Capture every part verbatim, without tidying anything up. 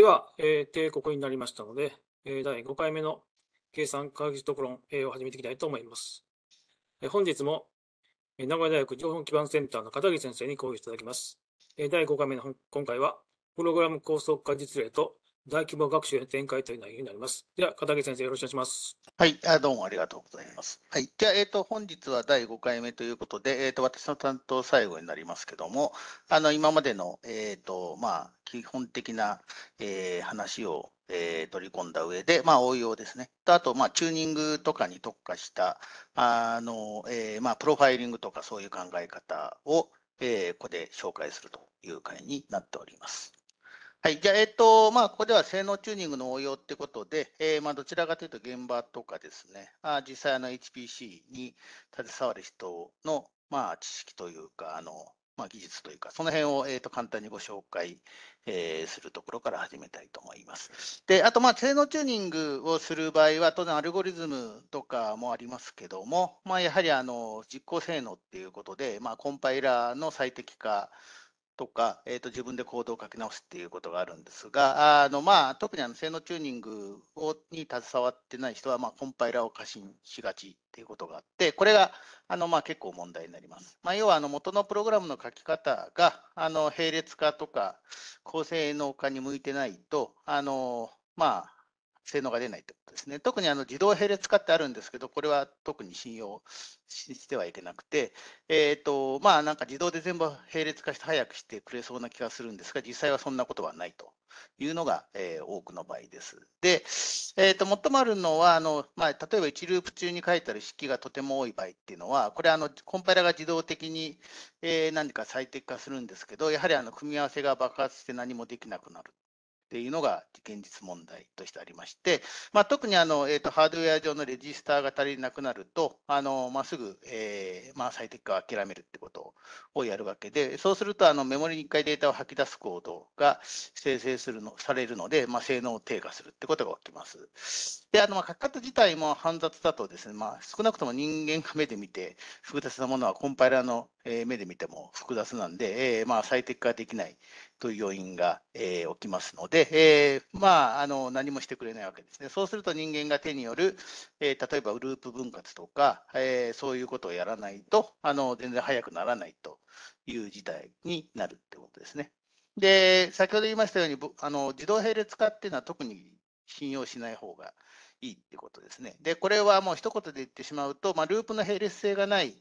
では、えー、定刻になりましたので、えー、だいごかいめの計算科学技術討論、えー、を始めていきたいと思います。えー、本日も、えー、名古屋大学情報基盤センターの片桐先生に講義いただきます。えー、だいごかいめの今回は、プログラム構想化実例と大規模学習への展開という内容になります。では、片桐先生、よろしくお願いします。はい、あどうもありがとうございます。はい、じゃあ、えーと、本日はだいごかいめということで、えーと、私の担当最後になりますけども、あの今までの、えーとまあ、基本的な、えー、話を、えー、取り込んだ上で、まあ、応用ですね。あと、まあ、チューニングとかに特化した、あのえーまあ、プロファイリングとかそういう考え方を、えー、ここで紹介するという回になっております。はい、じゃあ、えっと、まあ、ここでは性能チューニングの応用ってことで、えー、まあ、どちらかというと現場とかですね、あ実際あの エイチピーシー に携わる人の、まあ、知識というか、あの、まあ、技術というか、その辺を、えー、と簡単にご紹介、えー、するところから始めたいと思います。で、あと、まあ、性能チューニングをする場合は、当然アルゴリズムとかもありますけども、まあ、やはりあの実行性能っていうことで、まあ、コンパイラーの最適化、とか、えー、と自分でコードを書き直すっていうことがあるんですが、あのまあ、特にあの性能チューニングをに携わってない人は、まあ、コンパイラーを過信しがちっていうことがあって、これがあのまあ結構問題になります。まあ、要はあの元のプログラムの書き方があの並列化とか高性能化に向いてないと、あのまあ、性能が出ないってことですね。特にあの自動並列化ってあるんですけど、これは特に信用してはいけなくて、えーとまあ、なんか自動で全部並列化して早くしてくれそうな気がするんですが、実際はそんなことはないというのが、えー、多くの場合です。で、えーと、最もあるのはあの、まあ、例えばいちループ中に書いてある式がとても多い場合っていうのは、これはあのコンパイラが自動的に、えー、何か最適化するんですけど、やはりあの組み合わせが爆発して何もできなくなる。っていうのが現実問題としてありまして、まあ、特にあの、えー、とハードウェア上のレジスターが足りなくなると、あのまあ、すぐ、えーまあ、最適化を諦めるってことをやるわけで、そうするとあのメモリにいっかいデータを吐き出すコードが生成するのされるので、まあ、性能を低下するってことが起きます。で、あのまあ書き方自体も煩雑だとですね、まあ、少なくとも人間が目で見て複雑なものはコンパイラーの目で見ても複雑なんで、えーまあ、最適化できないという要因が、えー、起きますので、えーまあ、あの何もしてくれないわけですね。そうすると人間が手による、えー、例えばループ分割とか、えー、そういうことをやらないとあの全然速くならないという事態になるってことですね。で、先ほど言いましたようにあの自動並列化っていうのは特に信用しない方がいいってことですね。で、これはもう一言で言ってしまうと、まあ、ループの並列性がない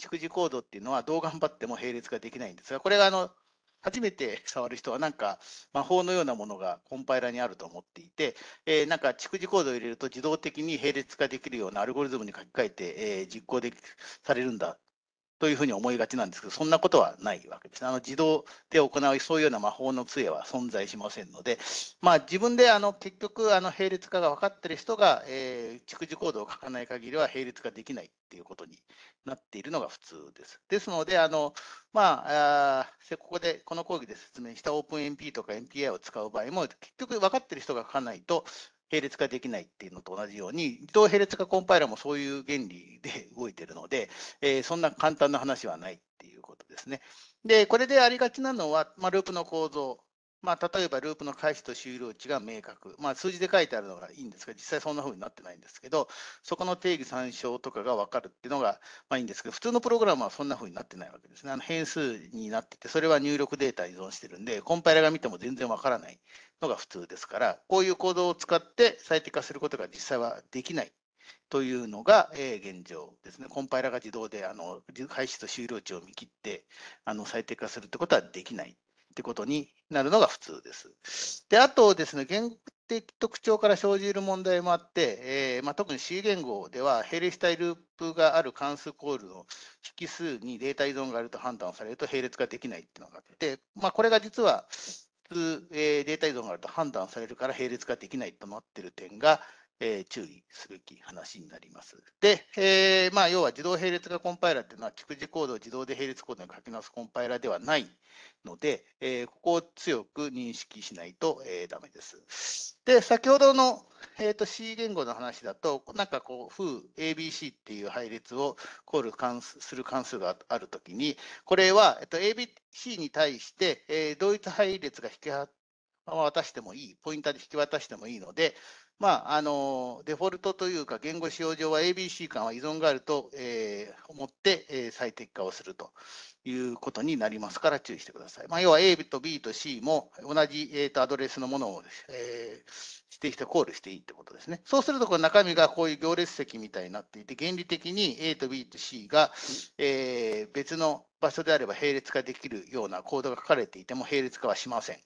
逐次コードっていうのはどう頑張っても並列ができないんですが、これがあの初めて触る人はなんか魔法のようなものがコンパイラにあると思っていて、えー、なんか逐次コードを入れると自動的に並列化できるようなアルゴリズムに書き換えて、えー、実行できされるんだというふうに思いがちなんですけど、そんなことはないわけです。あの自動で行うそういうような魔法の杖は存在しませんので、まあ、自分であの結局あの並列化が分かっている人が、えー、逐次コードを書かない限りは並列化できないということになっているのが普通です。ですのであの、まあ、あここでこの講義で説明した OpenMP とか エムピーアイ を使う場合も結局分かっている人が書かないと並列化できないっていうのと同じように、自動並列化コンパイラもそういう原理で動いているので、えー、そんな簡単な話はないっていうことですね。で、これでありがちなのは、まあ、ループの構造、まあ、例えばループの開始と終了値が明確、まあ、数字で書いてあるのがいいんですが、実際そんな風になってないんですけど、そこの定義参照とかが分かるっていうのがまあいいんですけど、普通のプログラムはそんな風になってないわけですね。あの変数になってて、それは入力データに依存してるんで、コンパイラが見ても全然分からないのが普通ですから、こういうコードを使って最適化することが実際はできないというのが現状ですね。コンパイラが自動であの開始と終了値を見切ってあの最適化するってことはできない。ってことになるのが普通です。で、あとですね、言語的特徴から生じる問題もあって、えーまあ、特に C 言語では、並列対ループがある関数コールの引数にデータ依存があると判断されると並列ができないっていうのがあって、まあ、これが実は普通、えー、データ依存があると判断されるから並列ができないとなっている点が、えー、注意すべき話になります。で、えーまあ、要は自動並列化コンパイラーっていうのは、逐次コードを自動で並列コードに書き直すコンパイラーではないので、えー、ここを強く認識しないと、えー、ダメです。で、先ほどの、えー、と C 言語の話だと、なんかこう、風 エービーシー っていう配列をコール関数する関数があるときに、これは、えー、と エービーシー に対して、えー、同一配列が引き渡してもいい、ポインターで引き渡してもいいので、まあ、あのデフォルトというか言語使用上は エービーシー 間は依存があると、えー、思って、えー、最適化をするということになりますから注意してください。まあ、要は A と B と C も同じ、えー、とアドレスのものを、えー、指定してコールしていいということですね。そうするとこの中身がこういう行列席みたいになっていて、原理的に A と B と C が、えー、別の場所であれば並列化できるようなコードが書かれていても並列化はしません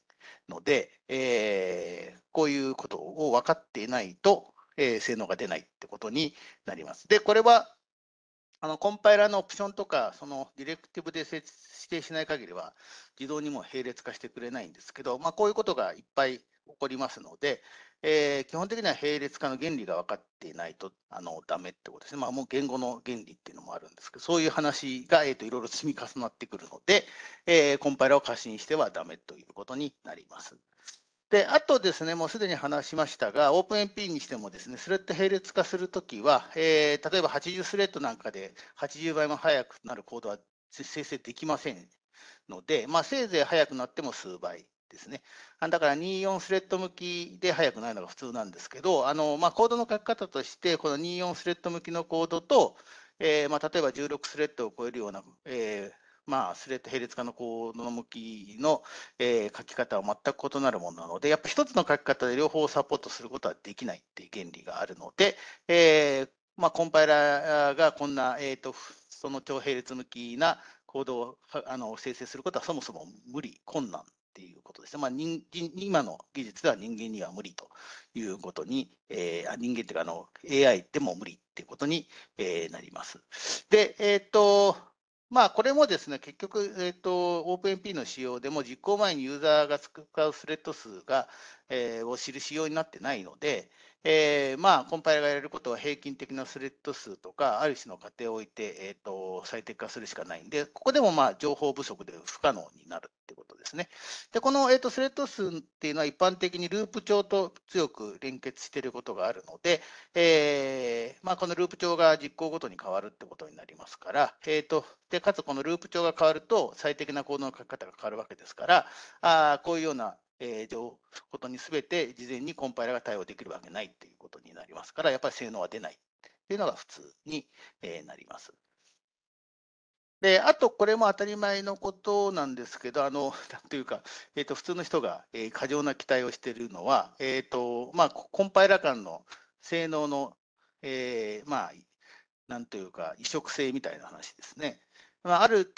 ので、えー、こういうことを分かっていないと、えー、性能が出ないってことになります。で、これはあのコンパイラーのオプションとか、そのディレクティブで指定しない限りは自動にも並列化してくれないんですけど、まあ、こういうことがいっぱい起こりますので、えー、基本的には並列化の原理が分かっていないとあのダメってことですね。まあ、もう言語の原理っていうのもあるんですけど、そういう話が、えー、といろいろ積み重なってくるので、えー、コンパイラーを過信してはダメということになります。で、あとですね、もうすでに話しましたが、OpenMP にしてもですね、スレッド並列化するときは、えー、例えばはちじゅうスレッドなんかではちじゅうばいも速くなるコードは生成できませんので、まあ、せいぜい速くなっても数倍ですね。だからにじゅうよんスレッド向きで速くなるのが普通なんですけど、あのまあ、コードの書き方として、このにじゅうよんスレッド向きのコードと、えーまあ、例えばじゅうろくスレッドを超えるような、えーまあ、スレッド並列化のコードの向きの、えー、書き方は全く異なるものなので、やっぱ一つの書き方で両方サポートすることはできないっていう原理があるので、えーまあ、コンパイラーがこんな、えーと、その超並列向きなコードをあの生成することはそもそも無理、困難っていうことですね。まあ、人今の技術では人間には無理ということに、えー、人間というかあの エーアイ でも無理っていうことに、えー、なります。で、えーとまあ、これもですね、結局、えーと、OpenMP の仕様でも実行前にユーザーが使うスレッド数が、えー、を知る仕様になってないので、えーまあ、コンパイラーがやれることは平均的なスレッド数とか、ある種の過程を置いて、えーと、最適化するしかないんで、ここでもまあ情報不足で不可能になるってことですね。で、この、えーと、スレッド数っていうのは一般的にループ帳と強く連結していることがあるので、えーまあ、このループ帳が実行ごとに変わるってことになりますから、えーと、でかつこのループ帳が変わると最適なコードの書き方が変わるわけですから、あこういうようなえー、ことにすべて事前にコンパイラーが対応できるわけないということになりますから、やっぱり性能は出ないというのが普通になります。で、あとこれも当たり前のことなんですけど、あのというか、えー、と普通の人が過剰な期待をしているのは、えーとまあ、コンパイラー間の性能の、えーまあ、なんというか移植性みたいな話ですね。ある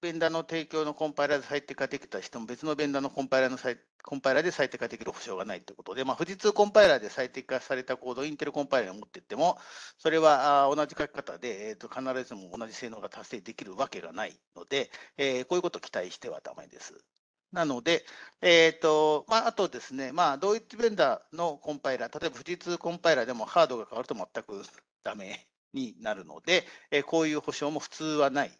ベンダーの提供のコンパイラーで最適化できた人も別のベンダーのコンパイラーの最コンパイラーで最適化できる保証がないということで、まあ、富士通コンパイラーで最適化されたコードをインテルコンパイラーに持っていっても、それは同じ書き方で、えー、と必ずしも同じ性能が達成できるわけがないので、えー、こういうことを期待してはダメです。なので、えーとまあ、あとですね、まあ、同一ベンダーのコンパイラー、例えば富士通コンパイラーでもハードが変わると全くダメになるので、えー、こういう保証も普通はない。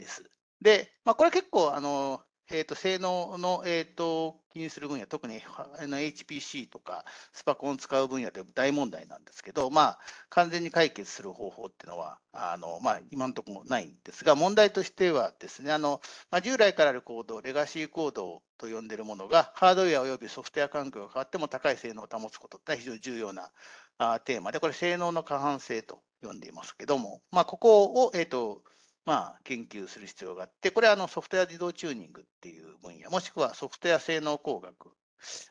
です。で、まあ、これ結構あの、えー、と性能の、えー、と気にする分野、特に エイチピーシー とかスパコンを使う分野で大問題なんですけど、まあ、完全に解決する方法っていうのはあの、まあ、今のところないんですが、問題としてはですね、あのまあ、従来からあるコード、レガシーコードと呼んでいるものがハードウェアおよびソフトウェア環境が変わっても高い性能を保つことって非常に重要なあテーマで、これ性能の過半性と呼んでいますけども、まあ、ここを、えーとまあ、研究する必要があって、これはあのソフトウェア自動チューニングっていう分野、もしくはソフトウェア性能工学、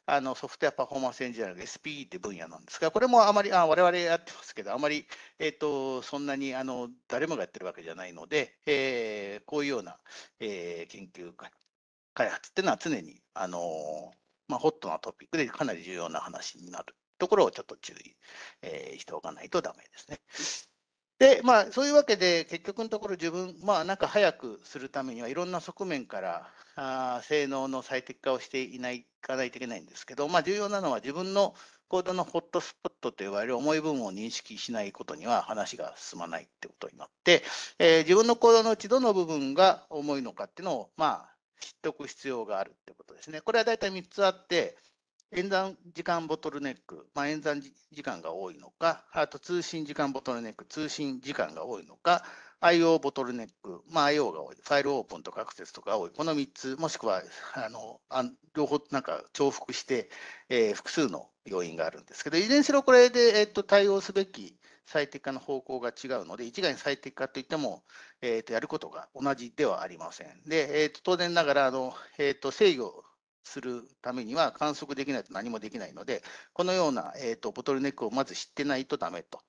あのソフトウェアパフォーマンスエンジニアの エスピーイー って分野なんですが、これもあまり、あ我々やってますけど、あまり、えー、とそんなにあの誰もがやってるわけじゃないので、えー、こういうような、えー、研究開発っていうのは常に、あのーまあ、ホットなトピックでかなり重要な話になるところをちょっと注意、えー、しておかないとダメですね。でまあ、そういうわけで、結局のところ、自分、まあ、なんか早くするためには、いろんな側面からあ性能の最適化をしていない、いかないといけないんですけど、まあ、重要なのは、自分のコードのホットスポットといわれる重い部分を認識しないことには話が進まないってことになって、えー、自分のコードのうちどの部分が重いのかっていうのを、まあ、知っておく必要があるってことですね。これは大体みっつあって、演算時間ボトルネック、まあ、演算時間が多いのか、あと通信時間ボトルネック、通信時間が多いのか、アイオー ボトルネック、まあ、アイオー が多い、ファイルオープンとかアクセスとかが多い、このみっつ、もしくはあのあ両方なんか重複して、えー、複数の要因があるんですけど、いずれにしろこれで、えー、と対応すべき最適化の方向が違うので、一概に最適化といっても、えー、とやることが同じではありません。で、えー、と当然ながらあの、えー、と制御するためには観測できないと何もできないので、このような、えー、とボトルネックをまず知ってないとダメと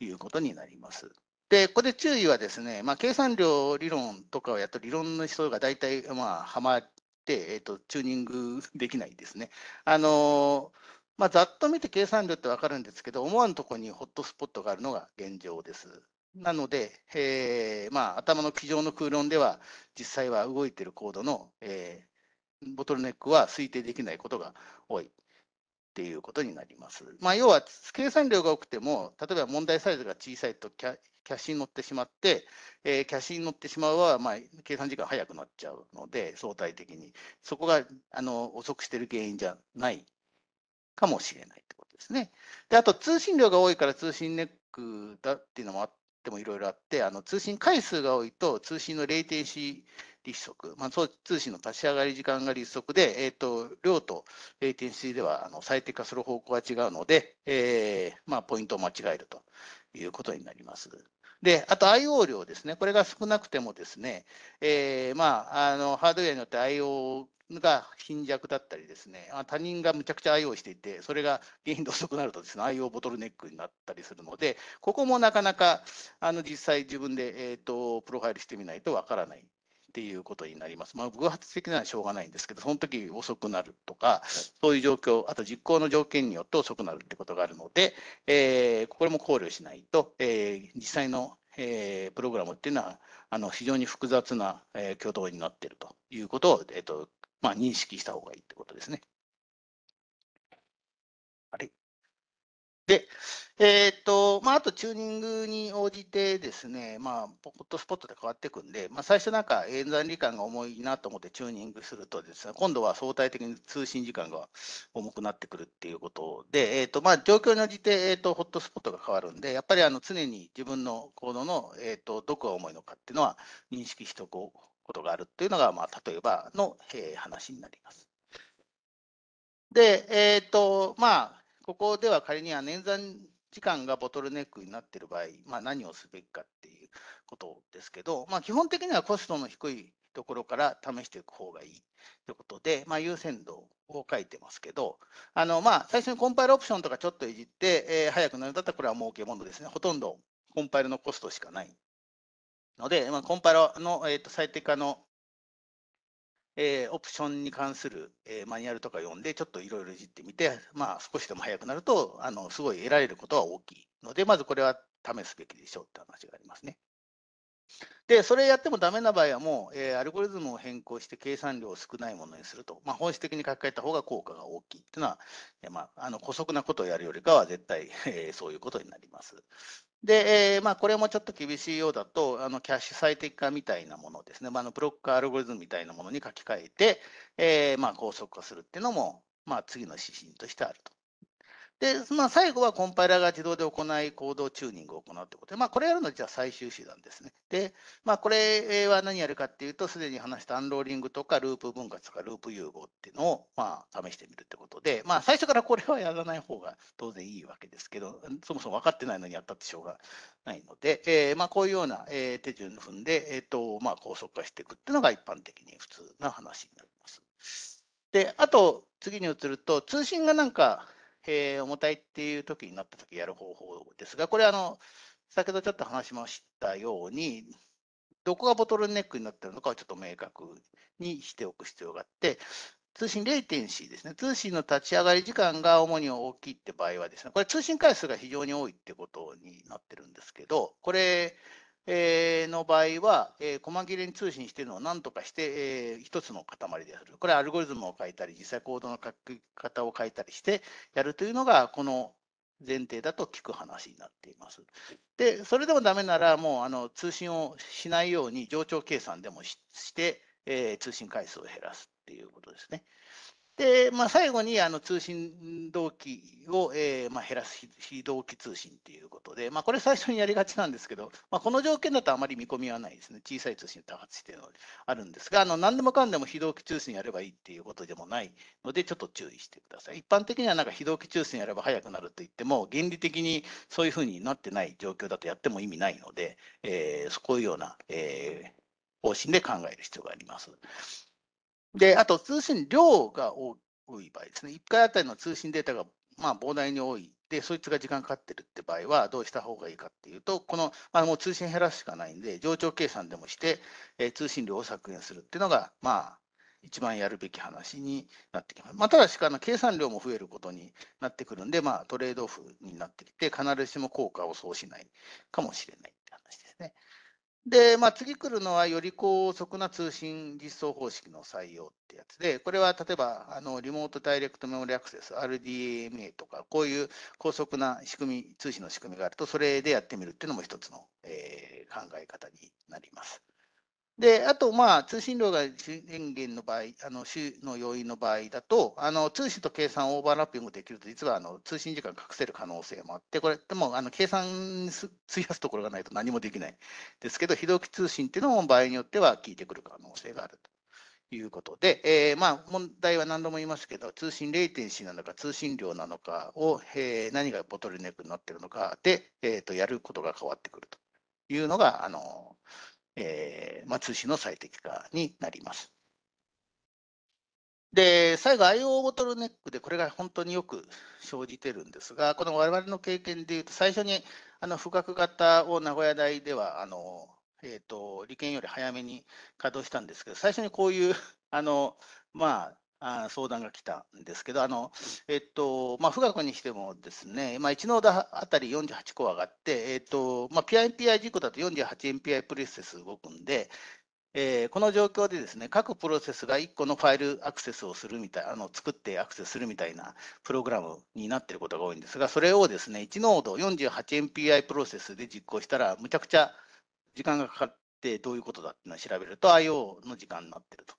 いうことになります。で、ここで注意はですね、まあ、計算量理論とかをやった理論の人が大体まあはまって、えー、とチューニングできないですね。あのーまあ、ざっと見て計算量って分かるんですけど、思わぬところにホットスポットがあるのが現状です。なので、えーまあ、頭の机上の空論では、実際は動いているコードの、えー、ボトルネックは推定できないことが多いっていうことになります。まあ、要は、計算量が多くても、例えば問題サイズが小さいとキャ、キャッシュに乗ってしまって、えー、キャッシュに乗ってしまうは、まあ、計算時間早くなっちゃうので、相対的に。そこがあの遅くしている原因じゃないかもしれないってことですね。で、あと通信量が多いから通信ネックだっていうのもあってもいろいろあって、あの通信回数が多いと通信のレイテンシー立則、まあ、そう通信の立ち上がり時間が立則で、えーと、量とレイテンシーではあの最適化する方向が違うので、えーまあ、ポイントを間違えるということになります。で、あと アイオー 量ですね。これが少なくてもですね、えーまあ、あのハードウェアによって アイオー が貧弱だったりですね、他人がむちゃくちゃ アイオー していて、それが原因で遅くなるとですね、アイオー ボトルネックになったりするので、ここもなかなかあの実際自分で、えーと、プロファイルしてみないとわからないっていうことになります。まあ、偶発的なはしょうがないんですけど、その時遅くなるとか、そういう状況、あと実行の条件によって遅くなるってことがあるので、えー、これも考慮しないと、えー、実際のえー、プログラムっていうのはあの非常に複雑な、えー、挙動になっているということを、えーとまあ、認識した方がいいってことですね。あれで、えーとまあ、あとチューニングに応じてですね、まあ、ホットスポットで変わっていくんで、まあ、最初なんか演算時間が重いなと思ってチューニングするとですね、今度は相対的に通信時間が重くなってくるっていうことで、えーとまあ、状況に応じて、えーとホットスポットが変わるんで、やっぱりあの常に自分のコードの、えーとどこが重いのかっていうのは認識しておくことがあるっていうのが、まあ、例えばの、えー、話になります。で、えーとまあここでは仮に演算時間がボトルネックになっている場合、まあ、何をすべきかっていうことですけど、まあ、基本的にはコストの低いところから試していく方がいいということで、まあ、優先度を書いてますけど、あのまあ最初にコンパイルオプションとかちょっといじって、えー、早くなるんだったらこれは儲けものですね。ほとんどコンパイルのコストしかないので、まあ、コンパイルの、えーと最適化のえー、オプションに関する、えー、マニュアルとか読んで、ちょっといろいろいじってみて、まあ、少しでも早くなると、あのすごい得られることは大きいので、まずこれは試すべきでしょうって話がありますね。で、それやってもダメな場合は、もう、えー、アルゴリズムを変更して計算量を少ないものにすると、まあ、本質的に書き換えた方が効果が大きいっていうのは、まあ、あの、姑息なことをやるよりかは絶対、えー、そういうことになります。で、えーまあ、これもちょっと厳しいようだと、あのキャッシュ最適化みたいなものですね、まあ、あのブロックアルゴリズムみたいなものに書き換えて、えーまあ、高速化するっていうのも、まあ、次の指針としてあると。で、まあ、最後はコンパイラーが自動で行い、行動チューニングを行うということで、まあ、これやるのは実は最終手段ですね。で、まあ、これは何やるかっていうと、すでに話したアンローリングとかループ分割とかループ融合っていうのを、まあ、試してみるってことで、まあ、最初からこれはやらない方が当然いいわけですけど、そもそも分かってないのにやったってしょうがないので、えー、まあこういうような手順を踏んで、えーとまあ、高速化していくっていうのが一般的に普通な話になります。で、あと次に移ると、通信がなんか、えー、重たいっていう時になった時やる方法ですが、これあの先ほどちょっと話しましたように、どこがボトルネックになっているのかをちょっと明確にしておく必要があって、通信レイテンシーですね、通信の立ち上がり時間が主に大きいって場合はですね、これ通信回数が非常に多いってことになってるんですけど、これの場合は、えー、細切れに通信しているのを何とかして、えー、一つの塊でする。これはアルゴリズムを書いたり、実際コードの書き方を書いたりしてやるというのが、この前提だと聞く話になっています。で、それでもダメなら、もうあの通信をしないように冗長計算でも し, して、えー、通信回数を減らすっていうことですね。で、まあ、最後にあの通信同期を、えーまあ、減らす非同期通信ということで、まあ、これ最初にやりがちなんですけど、まあ、この条件だとあまり見込みはないですね。小さい通信多発しているのであるんですが、あの何でもかんでも非同期通信やればいいっていうことでもないので、ちょっと注意してください。一般的にはなんか非同期通信やれば速くなると言っても、原理的にそういうふうになってない状況だとやっても意味ないので、えー、そういうような、えー、方針で考える必要があります。で、あと通信量が多い場合ですね、いっかいあたりの通信データがまあ膨大に多いで、そいつが時間かかってるって場合は、どうした方がいいかっていうと、この、まあ、もう通信減らすしかないんで、冗長計算でもして、えー、通信量を削減するっていうのが、まあ、一番やるべき話になってきます。まあ、ただし、あの計算量も増えることになってくるんで、まあ、トレードオフになってきて、必ずしも効果をそうしないかもしれないって話ですね。で、まあ、次来るのは、より高速な通信実装方式の採用ってやつで、これは例えばあのリモートダイレクトメモリアクセス、アールディーエムエー とか、こういう高速な仕組み、通信の仕組みがあると、それでやってみるっていうのも一つの、えー、考え方になります。で、あと、まあ、通信量が主電源の場合、あの主の要因の場合だと、あの通信と計算をオーバーラッピングできると、実はあの通信時間を隠せる可能性もあって、これ、でもあの計算に費やすところがないと何もできないですけど、非同期通信っていうのも場合によっては効いてくる可能性があるということで、えー、まあ、問題は何度も言いますけど、通信レイテンシーなのか、通信量なのかを、えー、何がボトルネックになっているのかで、えーと、やることが変わってくるというのが、あの、えーまあ、通信の最適化になります。で、最後、アイオー ボトルネックで、これが本当によく生じてるんですが、この我々の経験でいうと、最初にあの富岳型を名古屋大ではあの、えーと、理研より早めに稼働したんですけど、最初にこういうあの、まあ、あ相談が来たんですけど、あのえっとまあ、富岳にしてもですね、まあ、いちノードあたりよんじゅうはちコアがあって、えっとまあ、ピムピーアイ 事故だと よんじゅうはちエムピーアイ プロセス動くんで、えー、この状況でですね、各プロセスがいっこのファイルアクセスをするみたい、あの作ってアクセスするみたいなプログラムになっていることが多いんですが、それをですね、いちノード よんじゅうはちエムピーアイ プロセスで実行したら、むちゃくちゃ時間がかかって、どういうことだっていうのを調べると、アイオー の時間になっていると。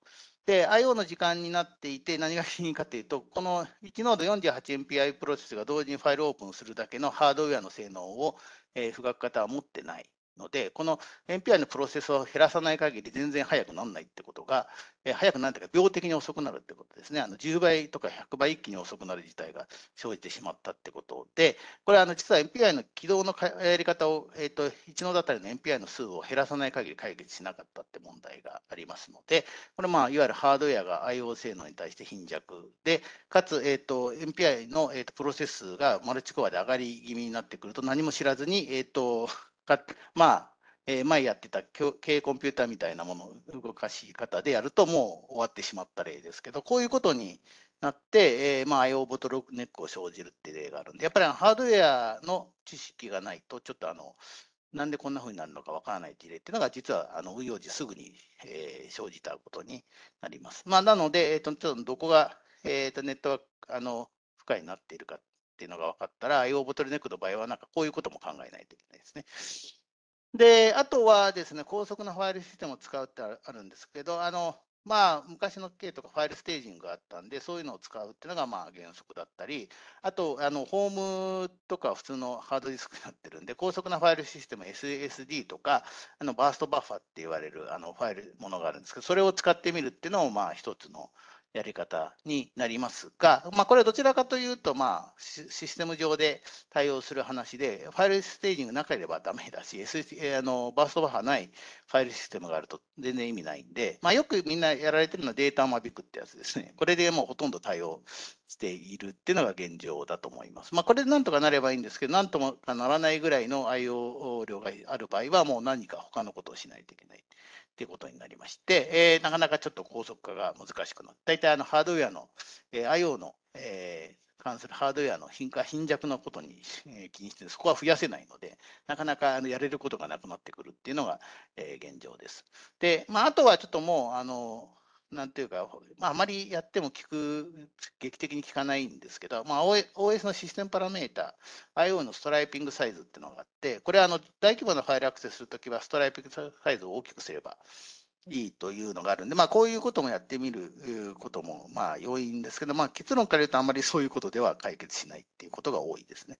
で、アイオー の時間になっていて、何がいいかというと、このいちノード よんじゅうはちエムピーアイ プロセスが同時にファイルオープンするだけのハードウェアの性能を、えー、富岳型は持ってないので、この エムピーアイ のプロセスを減らさない限り、全然速くならないってことが、えー、速くなるというか、秒的に遅くなるってことですね、あのじゅうばいとかひゃくばい一気に遅くなる事態が生じてしまったってことで、これはあの実は エムピーアイ の起動のやり方を、えーと、いちノードあたりの エムピーアイ の数を減らさない限り解決しなかったって問題がありますので、これ、まあ、いわゆるハードウェアが アイオー 性能に対して貧弱で、かつ、えーと、エムピーアイ の、えーと、プロセスがマルチコアで上がり気味になってくると、何も知らずに、えーとまあえー、前やってた K コンピューターみたいなものの動かし方でやるともう終わってしまった例ですけど、こういうことになって、えーまあ、アイオー ボトルネックを生じるって例があるんで、やっぱりハードウェアの知識がないと、ちょっとあのなんでこんなふうになるのかわからない事例っていうのが、実はあの運用時すぐに、えー、生じたことになります。まあ、なので、えーと、ちょっとどこが、えーと、ネットワークあの不可になっているかっていうのが分かったら、アイオー ボトルネックの場合は、なんかこういうことも考えないといけないですね。で、あとはですね、高速なファイルシステムを使うってあるんですけど、あのまあ、昔の K とかファイルステージングがあったんで、そういうのを使うっていうのがまあ原則だったり、あと、あのホームとか普通のハードディスクになってるんで、高速なファイルシステム、エスエスディー とか、あのバーストバッファーって言われるあのファイルものがあるんですけど、それを使ってみるっていうのもまあ一つのやり方になりますが、まあ、これはどちらかというと、まあ、システム上で対応する話で、ファイルステージングなければダメだし、エスエスディー、あのバーストバッファーないファイルシステムがあると全然意味ないんで、まあ、よくみんなやられてるのはデータを間引くってやつですね。これでもうほとんど対応しているっていうのが現状だと思います。まあ、これでなんとかなればいいんですけど、なんともならないぐらいの アイオー 量がある場合は、もう何か他のことをしないといけない。ということになりまして、えー、なかなかちょっと高速化が難しくなって、大体あのハードウェアの、えー、アイオー の、えー、関するハードウェアの貧化、貧弱なことに、えー、気にして、そこは増やせないので、なかなかあのやれることがなくなってくるっていうのが、えー、現状です。で、まあ、あとはちょっともう、あのなんていうか、まあ、あまりやっても効く、劇的に効かないんですけど、まあ、オーエス のシステムパラメータ、アイオー のストライピングサイズっていうのがあって、これはあの大規模なファイルアクセスするときは、ストライピングサイズを大きくすればいいというのがあるんで、まあ、こういうこともやってみることもまあ要因ですけど、まあ、結論から言うとあんまりそういうことでは解決しないっていうことが多いですね。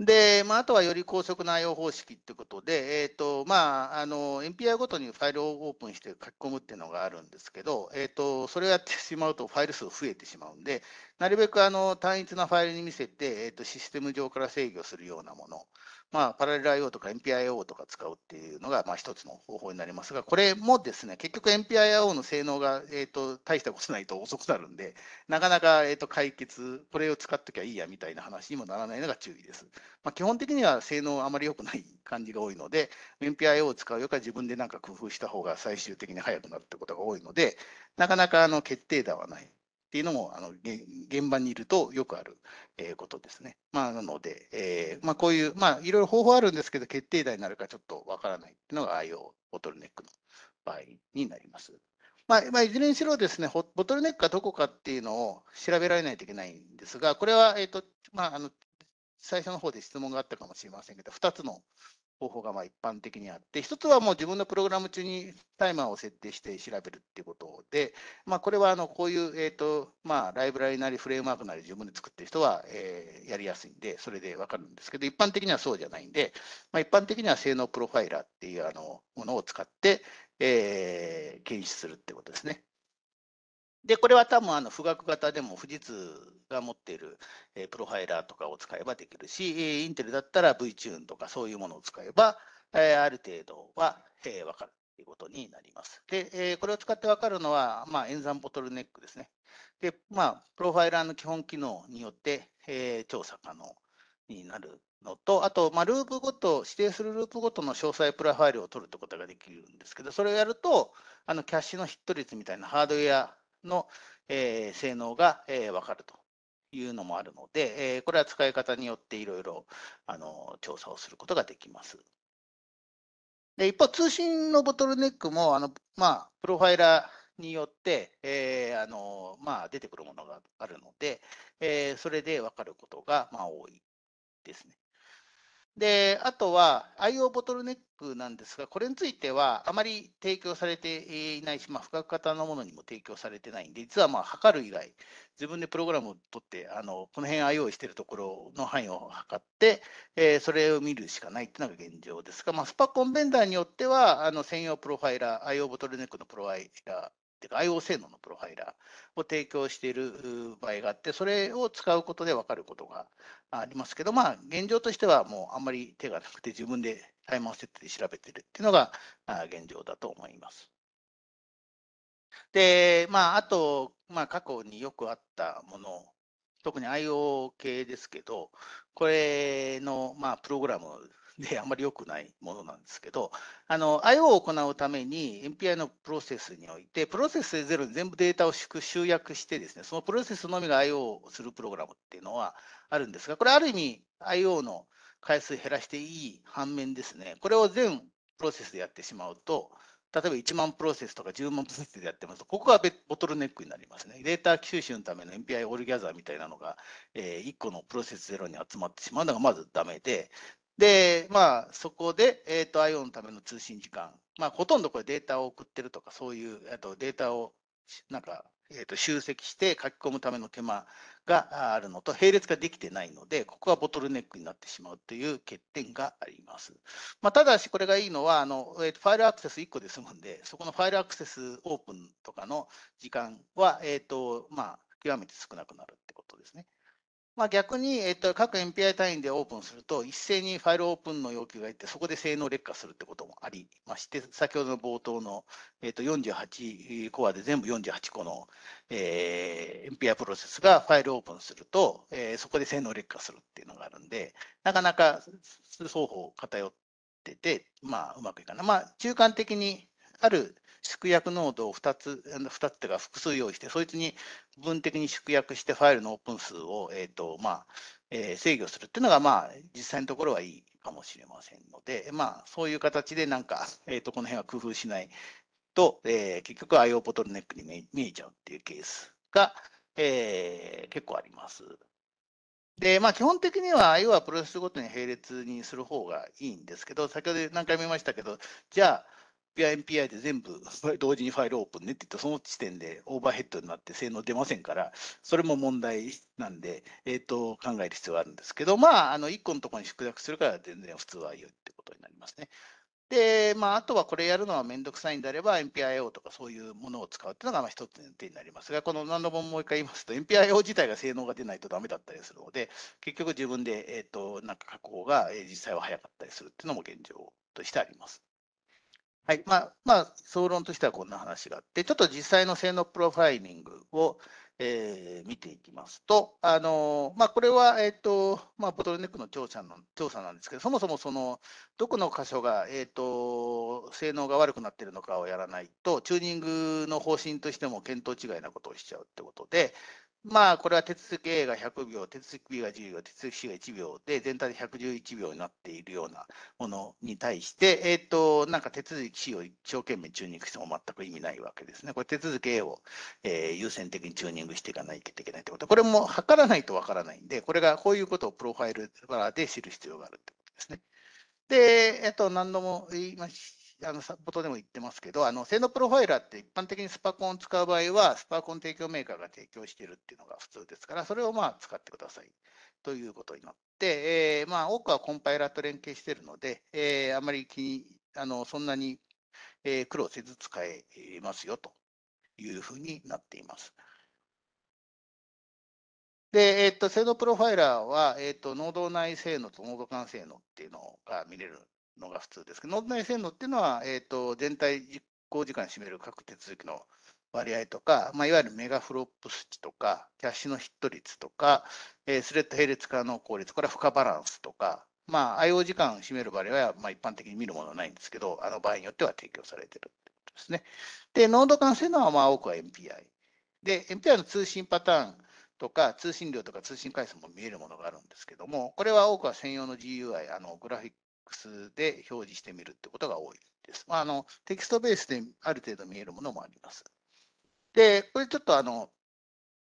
で、まあ、あとはより高速な アイオー 方式ということで、えーとまあ、あの エムピーアイ ごとにファイルをオープンして書き込むっていうのがあるんですけど、えーと、それをやってしまうとファイル数増えてしまうんで、なるべくあの単一なファイルに見せて、えーと、システム上から制御するようなもの、まあ、パラレル アイオー とか エムピーアイオー とか使うっていうのがまあ一つの方法になりますが、これもですね、結局 エムピーアイオー の性能が、えーと、大したことないと遅くなるんで、なかなか、えーと、解決、これを使っときゃいいやみたいな話にもならないのが注意です。まあ、基本的には性能あまり良くない感じが多いので、エムピーアイオー を使うよりは自分で何か工夫した方が最終的に速くなるってことが多いので、なかなかあの決定打はないっていうのもあの現場にいるとよくあることですね。まあ、なので、えーまあ、こういう、まあ、いろいろ方法あるんですけど、決定打になるかちょっとわからないっていうのが アイオー ボトルネックの場合になります。まあ、いずれにしろですね、ボトルネックがどこかっていうのを調べられないといけないんですが、これは、えっと、まあ、あの、最初の方で質問があったかもしれませんけど、ふたつの方法がまあ一般的にあって、ひとつはもう自分のプログラム中にタイマーを設定して調べるっていうことで、まあ、これはあのこういう、えーとまあ、ライブラリなりフレームワークなり自分で作ってる人は、えー、やりやすいんで、それでわかるんですけど、一般的にはそうじゃないんで、まあ、一般的には性能プロファイラーっていうあのものを使って、えー、検出するってことですね。で、これは多分あの富岳型でも富士通が持っているプロファイラーとかを使えばできるし、インテルだったら ブイチューン とかそういうものを使えば、ある程度は分かるということになります。で、これを使って分かるのは、まあ、演算ボトルネックですね。で、まあ、プロファイラーの基本機能によって調査可能になるのと、あと、まあ、ループごと、指定するループごとの詳細プロファイルを取るということができるんですけど、それをやると、あのキャッシュのヒット率みたいなハードウェアの、えー、性能が、えー、分かるというのもあるので、えー、これは使い方によっていろいろ調査をすることができます。で、一方、通信のボトルネックもあの、まあ、プロファイラーによって、えーあのまあ、出てくるものがあるので、えー、それで分かることが、まあ、多いですね。で、あとは アイオー ボトルネックなんですが、これについてはあまり提供されていないし、まあ、不可型のものにも提供されてないんで、実はまあ測る以外、自分でプログラムを取って、あのこの辺 アイオー しているところの範囲を測って、えー、それを見るしかないというのが現状ですが、まあ、スパコンベンダーによっては、あの専用プロファイラー、アイオー ボトルネックのプロファイラー、てか アイオー 性能のプロファイラーを提供している場合があって、それを使うことで分かることがありますけど、まあ、現状としてはもうあんまり手がなくて、自分でタイマー設定で調べているっていうのが現状だと思います。で、まあ、あと、まあ、過去によくあったもの、特に アイオー 系ですけど、これの、まあ、プログラムであんまり良くないものなんですけど、アイオー を行うために エムピーアイ のプロセスにおいて、プロセスゼロに全部データを集約してですね、そのプロセスのみが アイオー をするプログラムっていうのはあるんですが、これある意味 アイオー の回数減らしていい反面ですね、これを全プロセスでやってしまうと、例えばいちまんプロセスとかじゅうまんプロセスでやってますと、ここがボトルネックになりますね。データ収集のための エムピーアイ オールギャザーみたいなのが、えー、いっこのプロセスゼロに集まってしまうのがまずダメで、で、まあ、そこで、えーと、アイオー のための通信時間、まあ、ほとんどこれデータを送ってるとか、そういうあとデータをなんか、えーと、集積して書き込むための手間があるのと、並列ができてないので、ここはボトルネックになってしまうという欠点があります。まあ、ただし、これがいいのはあの、えーと、ファイルアクセスいっこで済むんで、そこのファイルアクセスオープンとかの時間は、えーと、まあ、極めて少なくなるってことですね。まあ、逆に、えっと、各 エムピーアイ 単位でオープンすると、一斉にファイルオープンの要求がいって、そこで性能劣化するってこともありまして、先ほどの冒頭の、えっと、よんじゅうはちコアで全部よんじゅうはちこの、えー、エムピーアイ プロセスがファイルオープンすると、えー、そこで性能劣化するっていうのがあるんで、なかなか双方偏ってて、まあ、うまくいかない。まあ、中間的にある縮約ノードをふたつ、ふたつというか複数用意して、そいつに部分的に縮約してファイルのオープン数を、えーとまあえー、制御するっていうのが、まあ、実際のところはいいかもしれませんので、まあ、そういう形でなんか、えーと、この辺は工夫しないと、えー、結局 アイオー ボトルネックに見えちゃうっていうケースが、えー、結構あります。で、まあ、基本的には アイオー はプロセスごとに並列にする方がいいんですけど、先ほど何回も言いましたけど、じゃあ、エフピーアイ、エムピーアイ で全部同時にファイルオープンねって言って、その時点でオーバーヘッドになって性能出ませんから、それも問題なんで、えー、と考える必要があるんですけど、まあ、あのいっこのところに縮約するから全然普通は良いってことになりますね。で、まあ、あとはこれやるのはめんどくさいんであれば、エムピーアイオー とかそういうものを使うっていうのがまあ一つの手になりますが、この何度ももう一回言いますと、エムピーアイオー 自体が性能が出ないとダメだったりするので、結局自分で、えー、となんか書く方が実際は早かったりするっていうのも現状としてあります。はい、まあ、まあ、総論としてはこんな話があって、ちょっと実際の性能プロファイリングを、えー、見ていきますと、あのーまあ、これは、えーとまあ、ボトルネックの調査の調査なんですけど、そもそもそのどこの箇所が、えーと性能が悪くなっているのかをやらないと、チューニングの方針としても見当違いなことをしちゃうってことで、まあ、これは手続き A がひゃくびょう、手続き B がじゅうびょう、手続き C がいちびょうで、全体でひゃくじゅういちびょうになっているようなものに対して、えーと、なんか手続き C を一生懸命チューニングしても全く意味ないわけですね。これ手続き A を、えー、優先的にチューニングしていかないといけないということ。これも測らないとわからないんで、これがこういうことをプロファイルで知る必要があるということですね。で、えっと、何度も言いました。あの冒頭でも言ってますけど、あの性能プロファイラーって一般的にスパコンを使う場合は、スパコン提供メーカーが提供しているっていうのが普通ですから、それをまあ使ってくださいということになって、えーまあ、多くはコンパイラーと連携しているので、えー、あまり気にあのそんなに苦労せず使えますよというふうになっています。で、えー、と性能プロファイラーは、えー、とノード内性能とノード間性能っていうのが見れるのが普通ですけど、ノード内性能っていうのは、えーと、全体実行時間に占める各手続きの割合とか、まあ、いわゆるメガフロップ数値とか、キャッシュのヒット率とか、えー、スレッド並列化の効率、これは負荷バランスとか、まあ、アイオー 時間を占める割合は、まあ、一般的に見るものはないんですけど、あの場合によっては提供されているってことですね。で、ノード間性能はまあ多くは エムピーアイ。で、エムピーアイ の通信パターンとか通信量とか通信回数も見えるものがあるんですけども、これは多くは専用の ジーユーアイ、あのグラフィックで表示してみるってことが多いです。まあ、あのテキストベースである程度見えるものもあります。で、これちょっとあの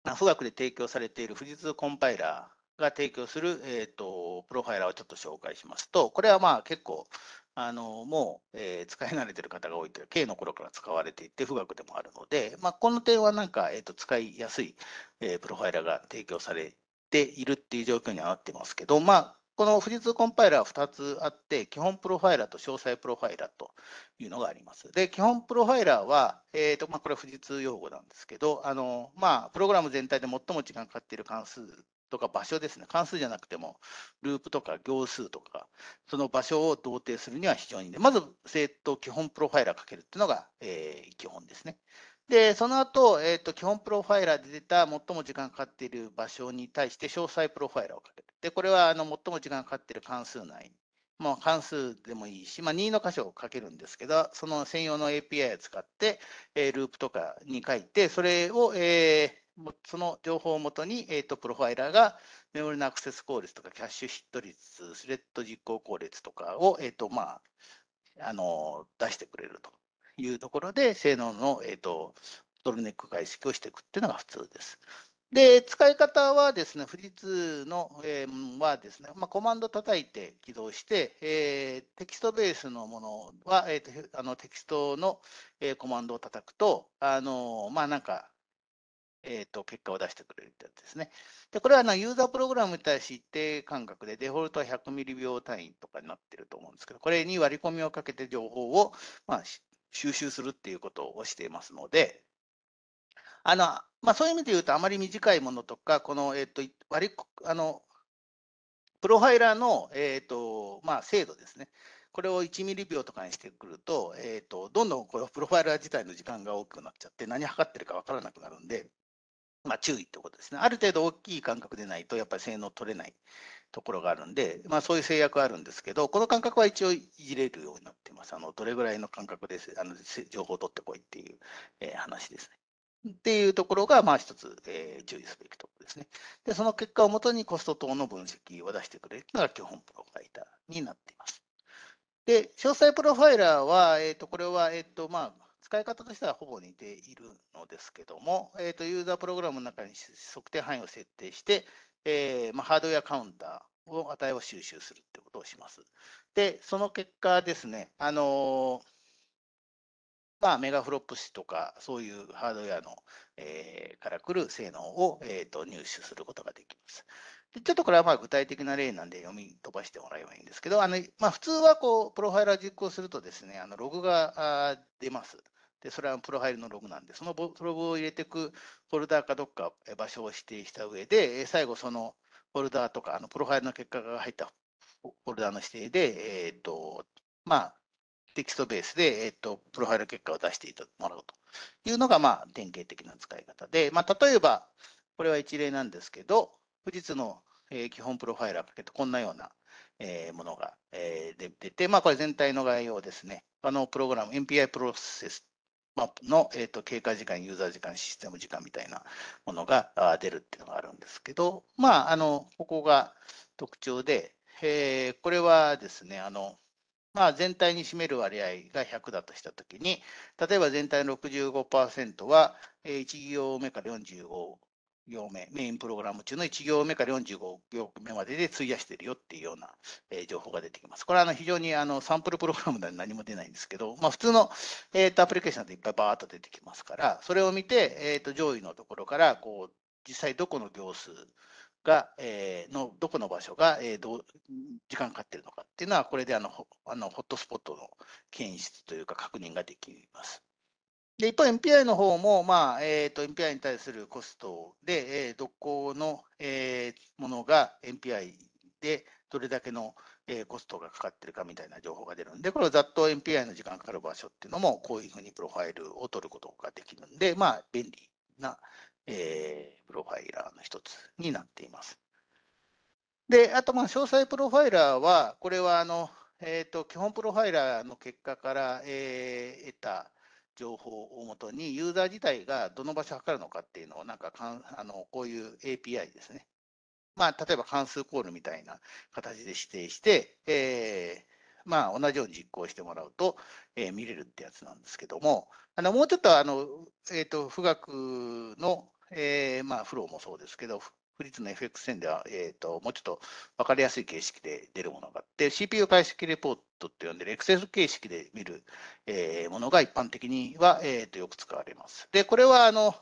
富岳で提供されている富士通コンパイラーが提供する、えー、とプロファイラーをちょっと紹介しますと、これはまあ結構あのもう、えー、使い慣れている方が多いという K の頃から使われていて富岳でもあるので、まあ、この点はなんか、えー、と使いやすい、えー、プロファイラーが提供されているっていう状況にはなってますけど、まあこの富士通コンパイラーはふたつあって、基本プロファイラーと詳細プロファイラーというのがあります。で、基本プロファイラーは、えーとまあ、これは富士通用語なんですけど、あのまあ、プログラム全体で最も時間かかっている関数とか場所ですね、関数じゃなくても、ループとか行数とか、その場所を同定するには非常に、ね、まず、えーと、基本プロファイラーかけるというのが、えー、基本ですね。で、その後、えーと、基本プロファイラーで出た最も時間かかっている場所に対して詳細プロファイラーをかける。で、これはあの最も時間かかっている関数内、まあ、関数でもいいし、まあ、任意の箇所をかけるんですけど、その専用の エーピーアイ を使って、えー、ループとかに書いて、それを、えー、その情報をもとに、えーと、プロファイラーがメモリのアクセス効率とかキャッシュヒット率、スレッド実行効率とかを、えーとまあ、あの出してくれると。いうところで性能の、えーと、ボトルネック解析をしていくっていうのが普通です。で、使い方はですね、富士通の、えー、はですね、まあ、コマンド叩いて起動して、えー、テキストベースのものは、えーと、あのテキストの、えー、コマンドを叩くと、あのー、まあなんか、えーと、結果を出してくれるってやつですね。で、これはなユーザープログラムに対して一定間隔で、デフォルトはひゃくミリびょう単位とかになってると思うんですけど、これに割り込みをかけて情報を、まあ、収集するっていうことをしていますので、あのまあ、そういう意味で言うと、あまり短いものとか、この、えっと、割りあのプロファイラーの、えっとまあ、精度ですね、これをいちミリびょうとかにしてくると、えっと、どんどんこのプロファイラー自体の時間が多くなっちゃって、何測ってるか分からなくなるんで、まあ、注意ってことですね。ある程度大きい間隔でないと、やっぱり性能取れないところがあるんで、まあ、そういう制約はあるんですけど、この間隔は一応いじれるようになっています。あのどれぐらいの間隔であの情報を取ってこいっていう、えー、話ですね。っていうところが、まあ、一つ、えー、注意すべきところですね。で、その結果をもとにコスト等の分析を出してくれるのが基本プロファイラーになっています。で、詳細プロファイラーは、えーと、これは、えーと、まあ、使い方としてはほぼ似ているのですけども、えーと、ユーザープログラムの中に測定範囲を設定して、えーまあ、ハードウェアカウンターを値を収集するってことをします。で、その結果ですね、あのまあ、メガフロップ紙とか、そういうハードウェアの、えー、から来る性能を、えー、と入手することができます。でちょっとこれはまあ具体的な例なんで読み飛ばしてもらえばいいんですけど、あのまあ、普通はこうプロファイルを実行するとですね、あのログが出ます。でそれはプロファイルのログなんで、そのログを入れていくフォルダーかどっか場所を指定した上で、最後そのフォルダーとか、あのプロファイルの結果が入ったフォルダーの指定で、えーとまあ、テキストベースで、えーと、プロファイル結果を出してもらうというのがまあ典型的な使い方で、まあ、例えばこれは一例なんですけど、富士通の基本プロファイルをかけてこんなようなものが出て、まあ、これ全体の概要ですね。あのプログラム、エムピーアイ プロセスの経過時間、ユーザー時間、システム時間みたいなものが出るっていうのがあるんですけど、まあ、あのここが特徴で、えー、これはですね、あのまあ、全体に占める割合がひゃくだとしたときに、例えば全体の ろくじゅうごパーセント はいち行目からよんじゅうご行目、メインプログラム中のいち行目からよんじゅうご行目までで費やしているよっていうような情報が出てきます。これはあの非常にあのサンプルプログラムなので何も出ないんですけど、まあ、普通のえーとアプリケーションだといっぱいバーっと出てきますから、それを見てえーと上位のところからこう実際どこの行数が、えー、のどこの場所が、えー、どう時間かかっているのかっていうのは、これであのあのホットスポットの検出というか確認ができます。で一方、エムピーアイ の方も、まあえー、と エムピーアイ に対するコストで、えー、どこの、えー、ものが エムピーアイ でどれだけの、えー、コストがかかっているかみたいな情報が出るんで、これをざっと エムピーアイ の時間かかる場所っていうのも、こういうふうにプロファイルを取ることができるんで、まあ、便利な、えー、プロファイラーの一つになっています。であと、詳細プロファイラーは、これはあの、えー、と基本プロファイラーの結果から、えー、得た情報をもとに、ユーザー自体がどの場所を測るのかっていうのを、なんかかんあのこういう エーピーアイ ですね、まあ、例えば関数コールみたいな形で指定して、えーまあ、同じように実行してもらうと、えー、見れるってやつなんですけども、あのもうちょっと、あの、えーと、富岳の、えーまあ、フローもそうですけど、富士通の エフエックスせん では、えーと、もうちょっと分かりやすい形式で出るものがあって、シーピーユー 解析レポートって呼んでる、Excel 形式で見る、えー、ものが一般的には、えーと、よく使われます。で、これはあの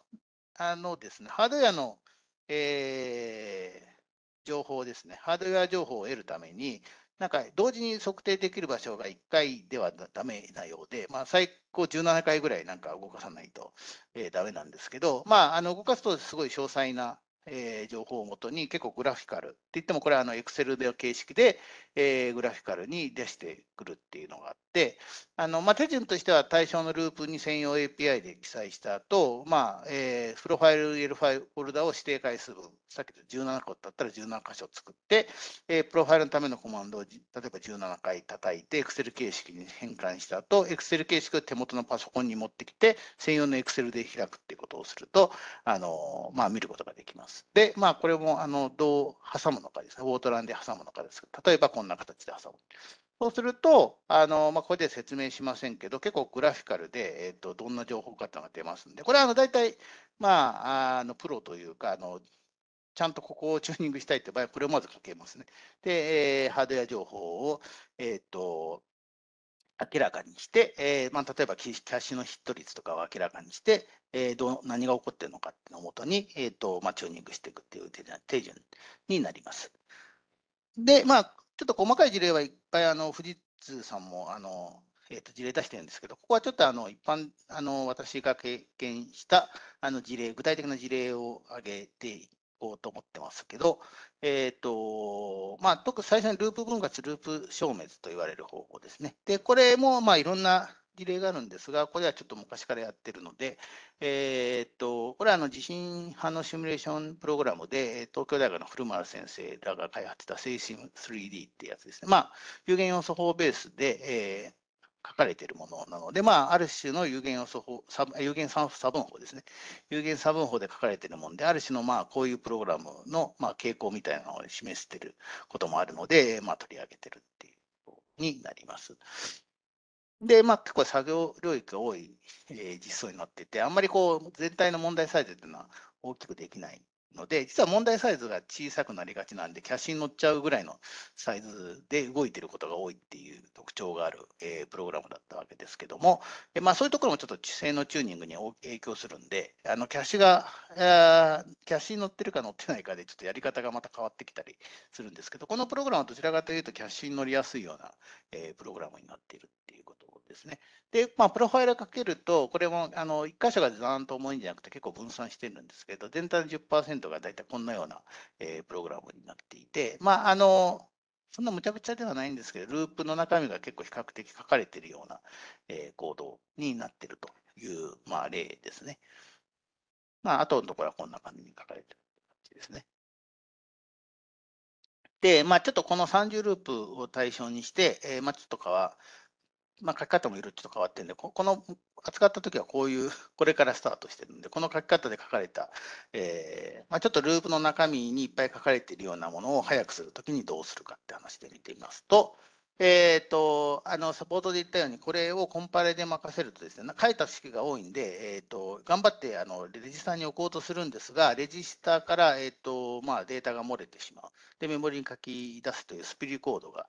あのですね、ハードウェアの、えー、情報ですね、ハードウェア情報を得るために、なんか同時に測定できる場所がいっかいではダメなようで、まあ、最高じゅうななかいぐらいなんか動かさないと、えー、ダメなんですけど、まあ、あの動かすとすごい詳細なえー、情報をもとに結構グラフィカルって言ってもこれはあの Excel の形式で、えー、グラフィカルに出してくるっていうのがあってあの、まあ、手順としては対象のループに専用 エーピーアイ で記載した後、まあえー、プロファイルを入れるファイルフォルダを指定回数分さっきのじゅうななこだったらじゅうななかしょ作って、えー、プロファイルのためのコマンドを例えばじゅうななかい叩いて Excel 形式に変換した後 Excel 形式を手元のパソコンに持ってきて専用の Excel で開くっていうことをするとあの、まあ、見ることができます。でまあ、これもあのどう挟むのかですね、ウォートランで挟むのかですけど、例えばこんな形で挟む。そうすると、あのまあ、これで説明しませんけど、結構グラフィカルで、えー、とどんな情報型が出ますんで、これはあの大体、まあ、あのプロというかあの、ちゃんとここをチューニングしたいという場合は、これをまずかけますね。で、えー、ハードウェア情報を、えーと明らかにして、えーまあ、例えばキャッシュのヒット率とかを明らかにして、えー、ど何が起こっているのかっていうのをもとに、えーとまあ、チューニングしていくっていう手順になります。で、まあ、ちょっと細かい事例はいっぱいあの富士通さんもあの、えー、と事例出してるんですけど、ここはちょっとあの一般あの、私が経験したあの事例、具体的な事例を挙げていこうと思ってますけど、えーとまあ、特に最初にループ分割、ループ消滅と言われる方法ですね。で、これもまあいろんな事例があるんですが、これはちょっと昔からやってるので、えーと、これはあの地震波のシミュレーションプログラムで、東京大学の古丸先生らが開発したセイシム スリーディー ってやつですね。まあ、有限要素法ベースで、えー書かれているものなので、まあ、ある種の有限要素法、サブ、有限差分法ですね。有限差分法で書かれているもので、ある種のまあこういうプログラムのまあ傾向みたいなのを示していることもあるので、まあ、取り上げているっていうことになります。で、まあ、結構作業領域が多い、えー、実装になっていて、あんまりこう全体の問題サイズというのは大きくできないので、実は問題サイズが小さくなりがちなんで、キャッシュに乗っちゃうぐらいのサイズで動いていることが多いっていう特徴がある、えー、プログラムだったわけですけども、えーまあ、そういうところもちょっと性能チューニングに影響するんで、あのキャッシュが、キャッシュに乗ってるか乗ってないかで、ちょっとやり方がまた変わってきたりするんですけど、このプログラムはどちらかというと、キャッシュに乗りやすいような、えー、プログラムになっているっていうことですね。で、まあ、プロファイルかけると、これもあのいち箇所がざーんと重いんじゃなくて、結構分散してるんですけど、全体の じゅっパーセント がだいたいこんなような、えー、プログラムになっていて、まああの、そんなむちゃくちゃではないんですけど、ループの中身が結構比較的書かれているような、えー、コードになっているという、まあ、例ですね。まあ、あとのところはこんな感じに書かれている感じですね。で、まあ、ちょっとこのさんじゅうループを対象にして、えーまあ、ちょっとかは、まあ書き方もいろいろちょっと変わってるんで、この扱ったときはこういう、これからスタートしてるんで、この書き方で書かれた、えーまあ、ちょっとループの中身にいっぱい書かれているようなものを早くするときにどうするかって話で見てみますと、えーと、あのサポートで言ったように、これをコンパレで任せるとですね、書いた式が多いんで、えーと、頑張ってあのレジスタに置こうとするんですが、レジスタから、えーとまあ、データが漏れてしまう。で、メモリに書き出すというスピリコードが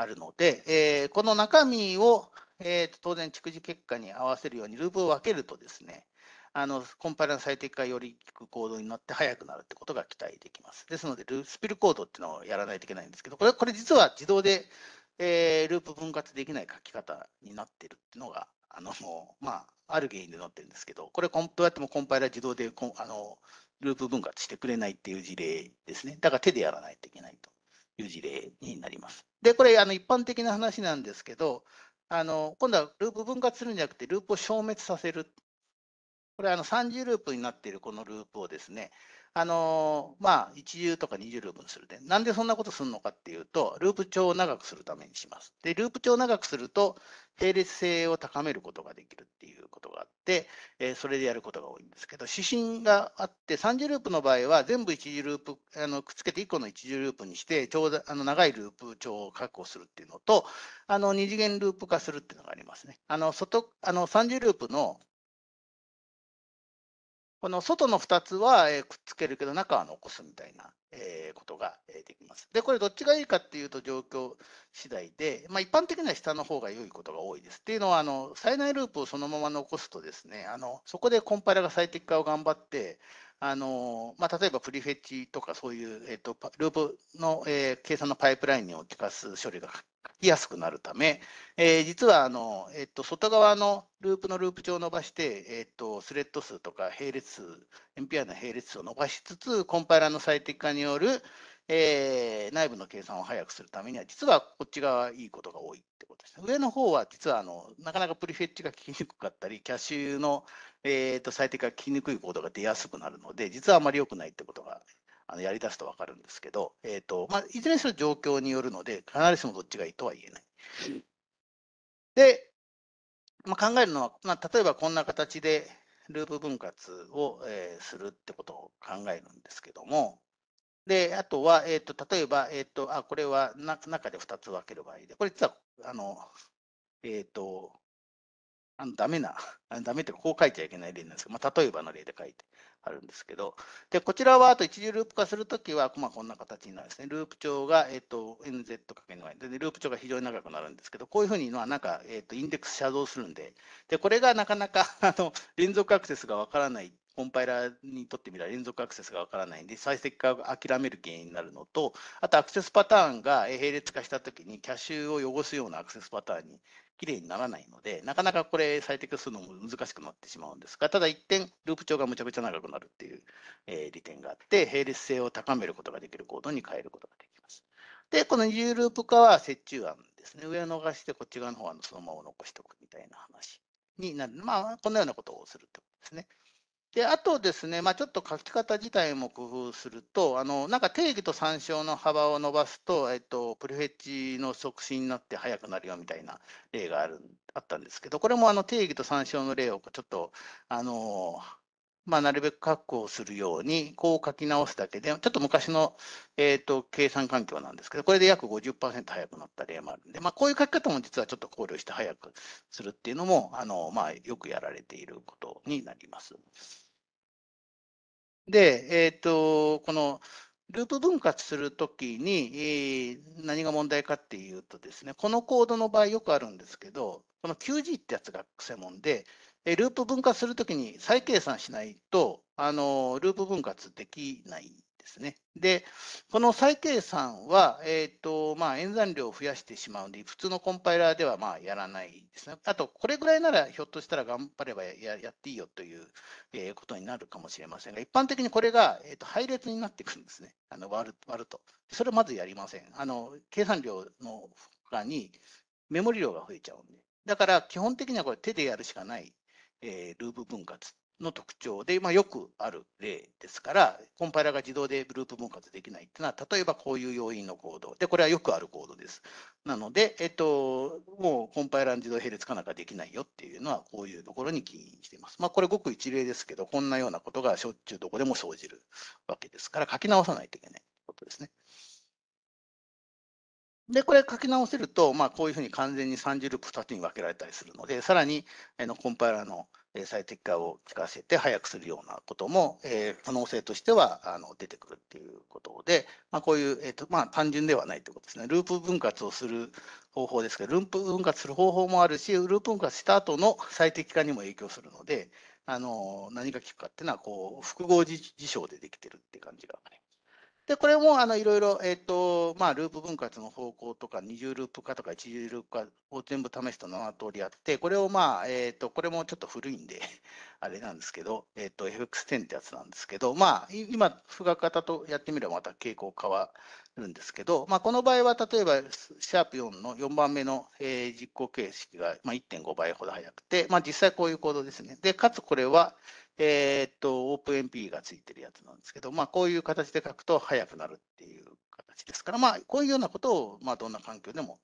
あるので、えー、この中身を、えー、と当然、逐次結果に合わせるようにループを分けるとですね、あのコンパイラーの最適化がより効くコードになって速くなるってことが期待できます。ですので、スピルコードっていうのをやらないといけないんですけど、これ、これ実は自動で、えー、ループ分割できない書き方になってるっていうのが、あのまあ、ある原因で載ってるんですけど、これ、どうやってもコンパイラー自動でコンあのループ分割してくれないっていう事例ですね。だから手でやらないといけないという事例になります。で、これ、あの一般的な話なんですけど、あの今度はループ分割するんじゃなくて、ループを消滅させる。これ、あのさんじゅうループになっているこのループをですね、あのまあ、いちじゅうとかにじゅうループにするで、なんでそんなことするのかっていうと、ループ長を長くするためにします。で、ループ長を長くすると、並列性を高めることができるっていうことがあって、えー、それでやることが多いんですけど、指針があって、さんじゅうループの場合は、全部いちじゅうループ、あのくっつけていっこのいちじゅうループにして、ちょうどあの長いループ長を確保するっていうのと、あのに次元ループ化するっていうのがありますね。あの外あのさんじゅうループのこの外のふたつはくっつけるけど、中は残すみたいなことができます。で、これどっちがいいかっていうと状況次第で、まあ、一般的には下の方が良いことが多いです。っていうのは、あの最大ループをそのまま残すとですね、あのそこでコンパイラが最適化を頑張って、あのまあ、例えばプリフェッチとかそういう、えっと、ループの、えー、計算のパイプラインに置き換えす処理が書きやすくなるため、えー、実はあの、えっと、外側のループのループ長を伸ばして、えっと、スレッド数とか並列数、エムピーアイ の並列数を伸ばしつつ、コンパイラーの最適化による、えー、内部の計算を早くするためには、実はこっち側いいことが多いってことですね。上の方は実はあのなかなかプリフェッチが聞きにくかったり、キャッシュの、えー、と最適化が聞きにくいコードが出やすくなるので、実はあまり良くないってことがあのやりだすと分かるんですけど、えーとまあ、いずれにしろ状況によるので、必ずしもどっちがいいとは言えない。で、まあ、考えるのは、まあ、例えばこんな形でループ分割を、えー、するってことを考えるんですけども、で、あとは、えー、と例えば、えーとあ、これはな中でふたつ分ける場合で、これ実は、あの、えっ、ー、と、あのダメな、ダメってこう書いちゃいけない例なんですけど、まあ、例えばの例で書いてあるんですけど、で、こちらはあと一次ループ化するときは、まあ、こんな形になるんですね。ループ長が、えー、と エヌゼットかけるワイ で、ループ長が非常に長くなるんですけど、こういうふうにのはなんか、えー、とインデックス遮断するんで、で、これがなかなかあの連続アクセスがわからない。コンパイラーにとってみれば連続アクセスがわからないんで、最適化を諦める原因になるのと、あとアクセスパターンが並列化したときに、キャッシュを汚すようなアクセスパターンにきれいにならないので、なかなかこれ、最適化するのも難しくなってしまうんですが、ただ一点、ループ長がむちゃくちゃ長くなるっていう、えー、利点があって、並列性を高めることができるコードに変えることができます。で、この二重ループ化は折衷案ですね。上を逃して、こっち側の方はそのまま残しておくみたいな話になる。まあ、このようなことをするってことですね。で、あとですね、まあ、ちょっと書き方自体も工夫すると、あのなんか定義と参照の幅を伸ばすと、えっと、プリフェッチの促進になって速くなるよみたいな例がある、あったんですけど、これもあの定義と参照の例をちょっと、あのまあ、なるべく確保するように、こう書き直すだけで、ちょっと昔の、えっと、計算環境なんですけど、これで約 ごじゅっパーセント 速くなった例もあるんで、まあ、こういう書き方も実はちょっと考慮して速くするっていうのも、あのまあ、よくやられていることになります。で、えっと、このループ分割するときに何が問題かっていうとですね、このコードの場合よくあるんですけど、この キュージー ってやつがくせもんで、ループ分割するときに再計算しないと、あのループ分割できないですね。で、この再計算は、えーとまあ、演算量を増やしてしまうので、普通のコンパイラーではまあやらないですね。あと、これぐらいならひょっとしたら頑張れば や, やっていいよという、えー、ことになるかもしれませんが、一般的にこれが、えーと配列になってくるんですね、あの 割, る割ると。それをまずやりません。あの計算量の他にメモリ量が増えちゃうんで。だから基本的にはこれ手でやるしかない、えー、ループ分割の特徴で、まあ、よくある例ですから、コンパイラーが自動でループ分割できないっていうのは、例えばこういう要因のコードで、これはよくあるコードです。なので、えっと、もうコンパイラーの自動並列化なんかできないよっていうのは、こういうところに起因しています。まあ、これごく一例ですけど、こんなようなことがしょっちゅうどこでも生じるわけですから、書き直さないといけないことですね。で、これ書き直せると、まあ、こういうふうに完全にさんじゅうループふたつに分けられたりするので、さらにあのコンパイラーの最適化を効かせて早くするようなことも、えー、可能性としてはあの出てくるっていうことで、まあ、こういう、えーとまあ、単純ではないということですね。ループ分割をする方法ですけど、ループ分割する方法もあるし、ループ分割した後の最適化にも影響するので、あの何が効くかっていうのはこう複合事象でできてるって感じがあります。で、これもあのいろいろ、えーとまあ、ループ分割の方向とかに重ループ化とかいち重ループ化を全部試したなな通りあって、これをまあ、えーと、これもちょっと古いんで、あれなんですけど、えーと、エフエックステン ってやつなんですけど、まあ、今、富岳型とやってみればまた傾向変わるんですけど、まあ、この場合は例えば、シャープよんのよんばんめの実行形式が いってんご 倍ほど速くて、まあ、実際こういうコードですね。で、かつこれは、えっと、OpenMP がついてるやつなんですけど、まあ、こういう形で書くと速くなるっていう形ですから、まあ、こういうようなことを、まあ、どんな環境でも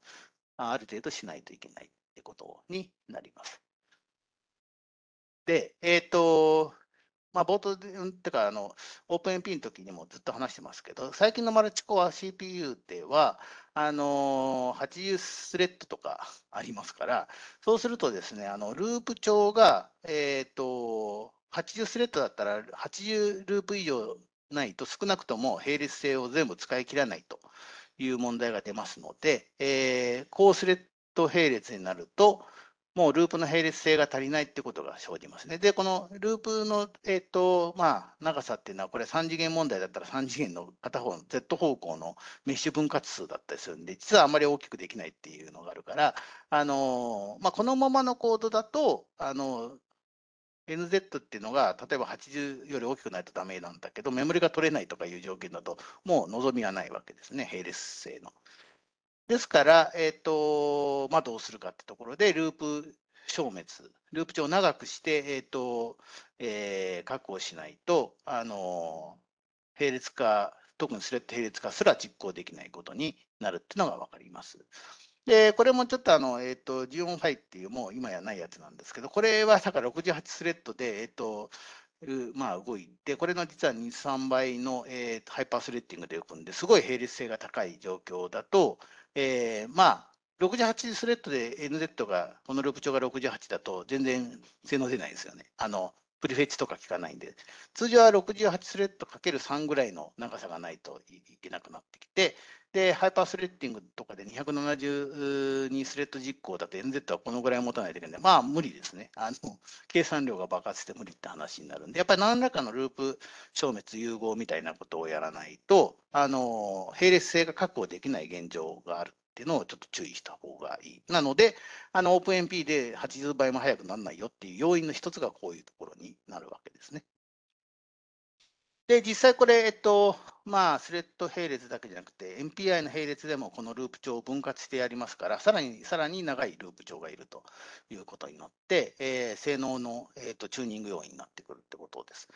ある程度しないといけないってことになります。で、えっと、まあ、冒頭で、てか、あの、OpenMP の時にもずっと話してますけど、最近のマルチコア シーピーユー では、あの、はちじゅうスレッドとかありますから、そうするとですね、あの、ループ帳が、えっと、はちじゅうスレッドだったらはちじゅうループ以上ないと少なくとも並列性を全部使い切らないという問題が出ますので、えー、高スレッド並列になるともうループの並列性が足りないってことが生じますね。で、このループの、えーとまあ、長さっていうのはこれさん次元問題だったらさん次元の片方の Z 方向のメッシュ分割数だったりするんで、実はあまり大きくできないっていうのがあるから、あのーまあ、このままのコードだと、あのーエヌゼット っていうのが、例えばはちじゅうより大きくないとダメなんだけど、メモリが取れないとかいう条件だと、もう望みがないわけですね、並列性の。ですから、えっと、まあ、どうするかってところで、ループ消滅、ループ帳を長くして、えっと、えー、確保しないと、あの、並列化、特にスレッド並列化すら実行できないことになるっていうのが分かります。で、これもちょっとあの、えっと、ジーオーエフオーアイ っていう、もう今やないやつなんですけど、これはだからろくじゅうはちスレッドで、えっと、まあ動いて、これの実はに、さんばいの、えー、ハイパースレッディングで動くんで、すごい並列性が高い状況だと、えー、まあ、ろくじゅうはちスレッドで エヌゼット が、このループ帳がろくじゅうはちだと、全然性能出ないんですよね。あの、プリフェッチとか効かないんで、通常はろくじゅうはちスレッド かけるさん ぐらいの長さがないといけなくなってきて、で、ハイパースレッディングとかでにひゃくななじゅうにスレッド実行だと エヌゼット はこのぐらい持たないといけないんで、まあ無理ですね。あの、計算量が爆発して無理って話になるんで、やっぱり何らかのループ消滅融合みたいなことをやらないと、あの、並列性が確保できない現状があるっていうのをちょっと注意した方がいい。なので、あの、OpenMP ではちじゅう倍も速くならないよっていう要因の一つがこういうところになるわけですね。で、実際これ、えっと、まあ、スレッド並列だけじゃなくて、エムピーアイ の並列でもこのループ帳を分割してやりますから、さらに、さらに長いループ帳がいるということになって、えー、性能の、えーと、チューニング要因になってくるってことです。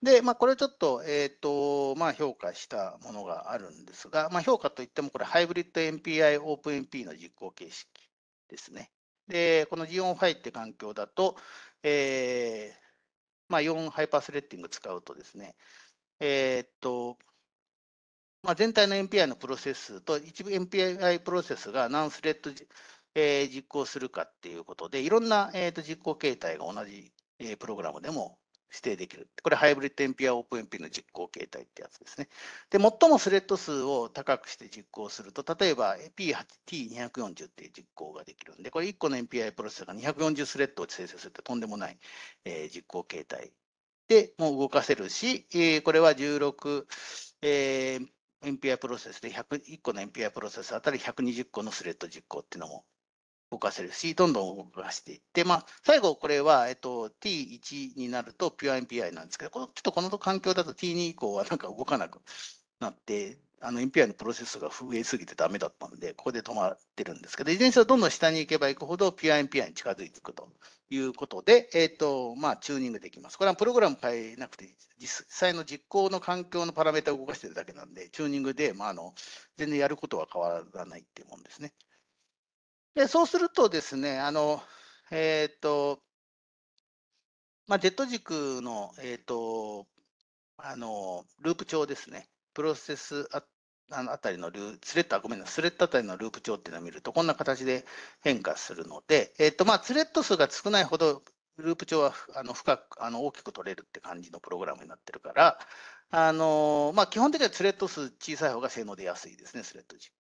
で、まあ、これちょっと、えーと、まあ、評価したものがあるんですが、まあ、評価といっても、これ、ハイブリッド エムピーアイ、OpenMP の実行形式ですね。で、この ジーオーエフオーアイ って環境だと、えー、まあ、よんハイパースレッディング使うとですね、えっとまあ、全体の エムピーアイ のプロセスと一部 エムピーアイ プロセスが何スレッド、えー、実行するかっていうことで、いろんな、えー、と実行形態が同じ、えー、プログラムでも指定できる。これハイブリッド エムピーアイ や OpenMP の実行形態ってやつですね。で、最もスレッド数を高くして実行すると、例えば ピーエイトティーにひゃくよんじゅう っていう実行ができるんで、これいっこの エムピーアイ プロセスがにひゃくよんじゅうスレッドを生成するってとんでもない、えー、実行形態でもう動かせるし、えー、これはじゅうろく、えー、エムピーアイ プロセスでひゃくいっこの エムピーアイ プロセスあたりひゃくにじゅっこのスレッド実行っていうのも動かせるし、どんどん動かしていって、まあ、最後これは、えっと、ティーワン になるとピュア エムピーアイ なんですけど、このちょっとこの環境だと ティーツー 以降はなんか動かなくなって、エムピーアイ のプロセスが増えすぎてダメだったんで、ここで止まってるんですけど、いずれにしろどんどん下に行けば行くほどピュア エムピーアイ に近づいていくということで、えっと、まあ、チューニングできます。これはプログラム変えなくて、実際の実行の環境のパラメータを動かしてるだけなんで、チューニングで、まあ、あの、全然やることは変わらないっていうもんですね。でそうするとですね、あの、えっと、まあ、ジェット軸の、えっと、あの、ループ帳ですね、プロセスあ、あのあたりのループ、スレッド、ごめんなさい、スレッドあたりのループ帳っていうのを見ると、こんな形で変化するので、えっと、まあ、スレッド数が少ないほど、ループ帳はあの深く、あの大きく取れるって感じのプログラムになってるから、あの、まあ、基本的にはスレッド数小さい方が性能出やすいですね、スレッド軸。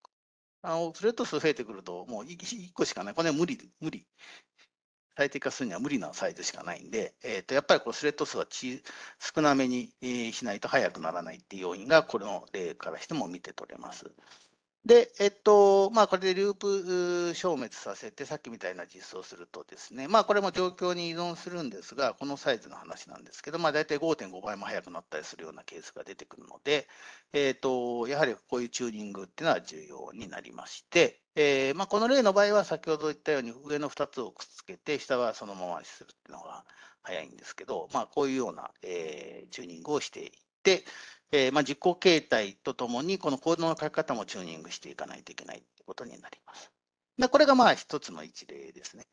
あのスレッド数増えてくると、もういっこしかない。これは無理、無理。最適化するには無理なサイズしかないんで、えー、とやっぱりこのスレッド数はち少なめに、えー、しないと速くならないっていう要因が、これの例からしても見て取れます。で、えっと、まあ、これでループ消滅させて、さっきみたいな実装をするとですね、まあ、これも状況に依存するんですが、このサイズの話なんですけど、まあ、大体 ごてんご 倍も速くなったりするようなケースが出てくるので、えっと、やはりこういうチューニングっていうのは重要になりまして、えー、まあ、この例の場合は先ほど言ったように、上のふたつをくっつけて、下はそのままにするっていうのが早いんですけど、まあ、こういうような、えー、チューニングをしていって、えーまあ、実行形態とともに、このコードの書き方もチューニングしていかないといけないということになります。でこれがまあ一つの一例ですね。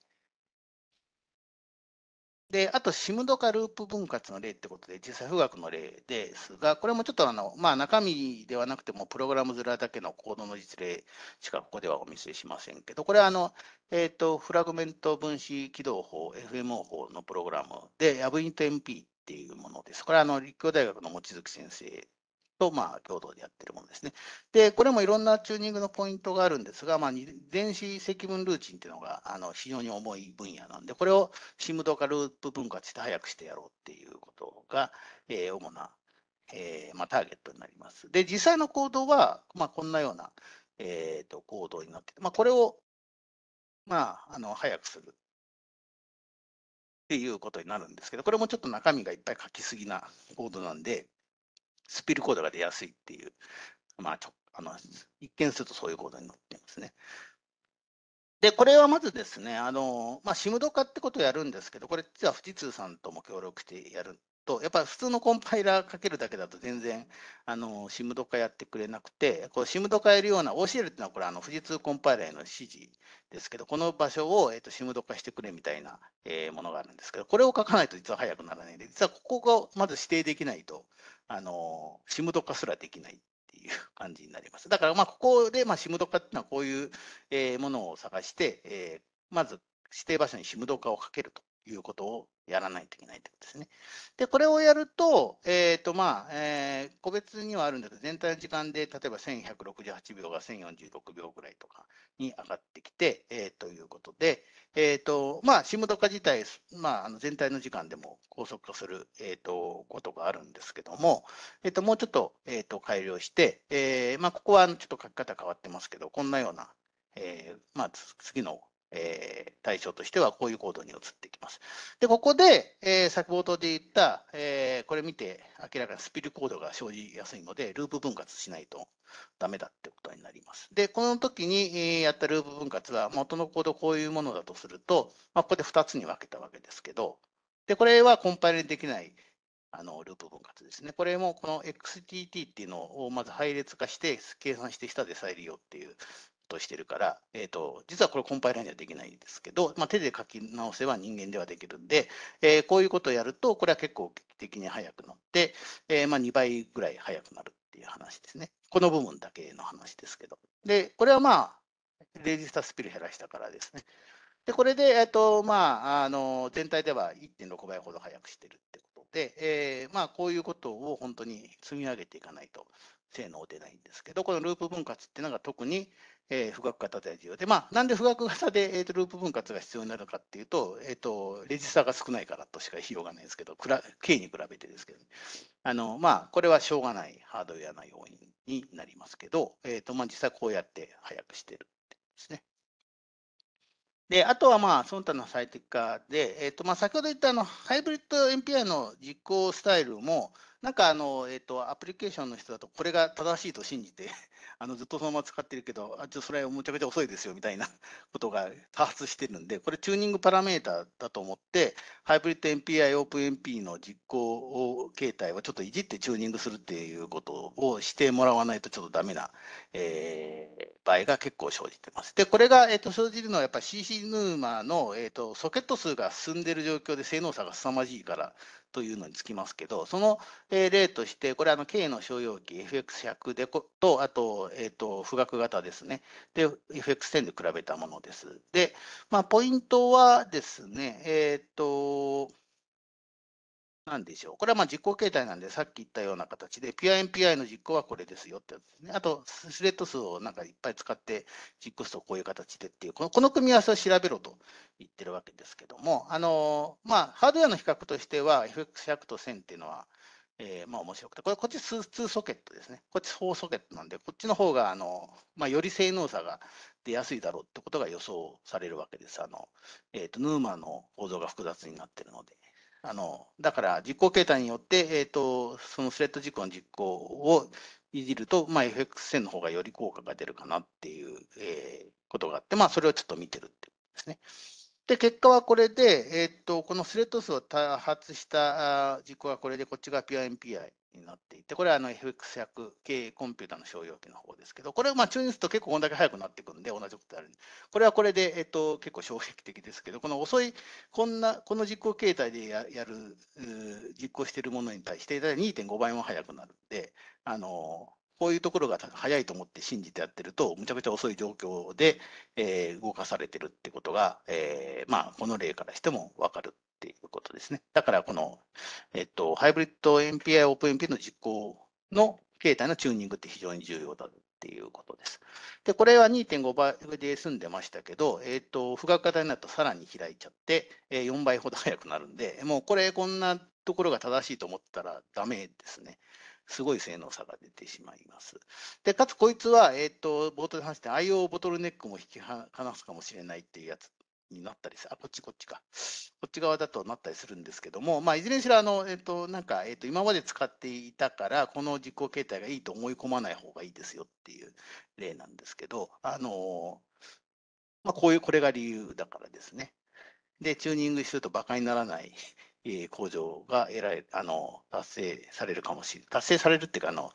で、あと、シムド化ループ分割の例ってことで、実際、富岳の例ですが、これもちょっとあの、まあ、中身ではなくても、プログラム面だけのコードの実例しかここではお見せしませんけど、これはあの、えーと、フラグメント分子起動法、エフエムオー 法のプログラムで、YAVINTMPっていうものです。これはあの立教大学の望月先生とまあ共同でやってるものですね。で、これもいろんなチューニングのポイントがあるんですが、まあ、電子積分ルーチンっていうのがあの非常に重い分野なんで、これをシムド化ループ分割して早くしてやろうっていうことが、えー、主な、えーまあ、ターゲットになります。で、実際のコードは、まあ、こんなような、えー、とコードになってて、まあ、これを、まあ、あの早くする。っていうことになるんですけど、これもちょっと中身がいっぱい書きすぎなコードなんで、スピルコードが出やすいっていう、まあ、ちょあの一見するとそういうコードになってますね。で、これはまずですね、あのまあ、シムド化ってことをやるんですけど、これ実は富士通さんとも協力してやると、やっぱり普通のコンパイラーかけるだけだと全然あのシムド化やってくれなくて、こうシムド化やるような オーシーエル っていうのはこれあの富士通コンパイラーへの指示ですけど、この場所を、えー、とシムド化してくれみたいな、えー、ものがあるんですけど、これを書かないと実は早くならないんで、実はここがまず指定できないと、あのー、シムド化すらできないっていう感じになります。だからまあここで、まあ、シムド化っていうのはこういう、えー、ものを探して、えー、まず指定場所にシムド化をかけるということをやらないといけないってことですね。で、これをやると、えっと、まあ、えー、個別にはあるんだけど、全体の時間で、例えばせんひゃくろくじゅうはちびょうがせんよんじゅうろくびょうぐらいとかに上がってきて、えー、ということで、えっと、まあ、シムド化自体、まあ、あの全体の時間でも高速化する、えー、とことがあるんですけども、えっと、もうちょっと、えー、と改良して、えー、まあ、ここはちょっと書き方変わってますけど、こんなような、えー、まあ、次の、えー、対象としてはこういうコードに移ってきます。で、ここで、えー、先ほどで言った、えー、これ見て明らかにスピルコードが生じやすいので、ループ分割しないとダメだってことになります。で、この時にやったループ分割は、元のコードこういうものだとすると、まあ、ここでふたつに分けたわけですけど、で、これはコンパイルできないあのループ分割ですね。これもこの エックスティーティー っていうのをまず配列化して、計算して下で再利用っていう。としてるから、えーと、実はこれコンパイラーにはできないんですけど、まあ、手で書き直せば人間ではできるんで、えー、こういうことをやると、これは結構劇的に速くなって、えー、まあにばいぐらい速くなるっていう話ですね。この部分だけの話ですけど。で、これはまあ、レジスタスピル減らしたからですね。で、これで、えーとまあ、あの全体では いってんろくばいほど速くしてるってことで、えー、まあこういうことを本当に積み上げていかないと性能出ないんですけど、このループ分割っていうのが特に、えー、富岳型で重要で、まあ、なんで富岳型で、えー、とループ分割が必要になるかっていうと、えー、とレジスタが少ないからとしか言いようがないですけど、K に比べてですけど、ね、あのまあ、これはしょうがないハードウェアの要因になりますけど、えーとまあ、実際こうやって早くしてるってですね。で、あとはまあその他の最適化で、えーとまあ、先ほど言ったあのハイブリッド エムピーアイ の実行スタイルも、なんかあの、えーと、アプリケーションの人だと、これが正しいと信じてあの、ずっとそのまま使ってるけど、あちょっとそれはむちゃくちゃ遅いですよみたいなことが多発してるんで、これ、チューニングパラメータだと思って、ハイブリッド エムピーアイ、OpenMP の実行形態をちょっといじってチューニングするっていうことをしてもらわないと、ちょっとダメな、えー、場合が結構生じてます。で、これが、えーと、生じるのはやっぱり シーシーヌーマの、えー、とソケット数が進んでいる状況で性能差が凄まじいからというのにつきますけど、その例として、これは K の商用機 エフエックスひゃく でと、あと、えー、と富岳型ですね、で エフエックステン で比べたものです。で、まあ、ポイントはですね、えっ、ー、と、なんでしょう、これはまあ実行形態なんで、さっき言ったような形で、ピュア エムピーアイ の実行はこれですよってやつですね。あと、スレッド数をなんかいっぱい使って実行するとこういう形でっていう、この、この組み合わせを調べろと言ってるわけですけども、あのまあ、ハードウェアの比較としては、エフエックスひゃく とせんっていうのは、えー、まあ面白くて、これ、こっちにソケットですね、こっちよんソケットなんで、こっちの方があの、まあ、より性能差が出やすいだろうってことが予想されるわけです。あのえー、とヌーマの構造が複雑になってるので。あのだから実行形態によって、えーと、そのスレッド実行の実行をいじると、まあ、エフエックステン の方がより効果が出るかなっていう、えー、ことがあって、まあ、それをちょっと見てるってことですね。で、結果はこれで、えーと、このスレッド数を多発した実行がこれで、こっちが PureMPI になっていて、これはあの エフエックスひゃく 系コンピュータの商用機の方ですけど、これをまあチューニングすると結構こんだけ速くなっていくんで、同じことあるんで、これはこれで、えっと、結構衝撃的ですけど、この遅い、こんな、この実行形態で や, やる、実行しているものに対して、にてんご 倍も速くなるんで、あのこういうところが速いと思って信じてやってると、むちゃくちゃ遅い状況で、えー、動かされてるってことが、えーまあ、この例からしても分かる。っていうことですね。だからこの、えっと、ハイブリッド エムピーアイ、OpenMP の実行の形態のチューニングって非常に重要だっていうことです。で、これは にてんご 倍で済んでましたけど、えっと、富岳型になるとさらに開いちゃって、よん倍ほど速くなるんで、もうこれ、こんなところが正しいと思ったらダメですね。すごい性能差が出てしまいます。で、かつこいつは、えっと、冒頭で話した アイオー ボトルネックも引き離すかもしれないっていうやつ。になったりあ、こっちこっちか。こっち側だとなったりするんですけども、まあ、いずれにしろあの、えっと、なんか、えっと、今まで使っていたから、この実行形態がいいと思い込まない方がいいですよっていう例なんですけど、あの、まあ、こういう、これが理由だからですね。で、チューニングするとバカにならない向上が得られ、あの、達成されるかもしれない。達成されるっていうか、あの、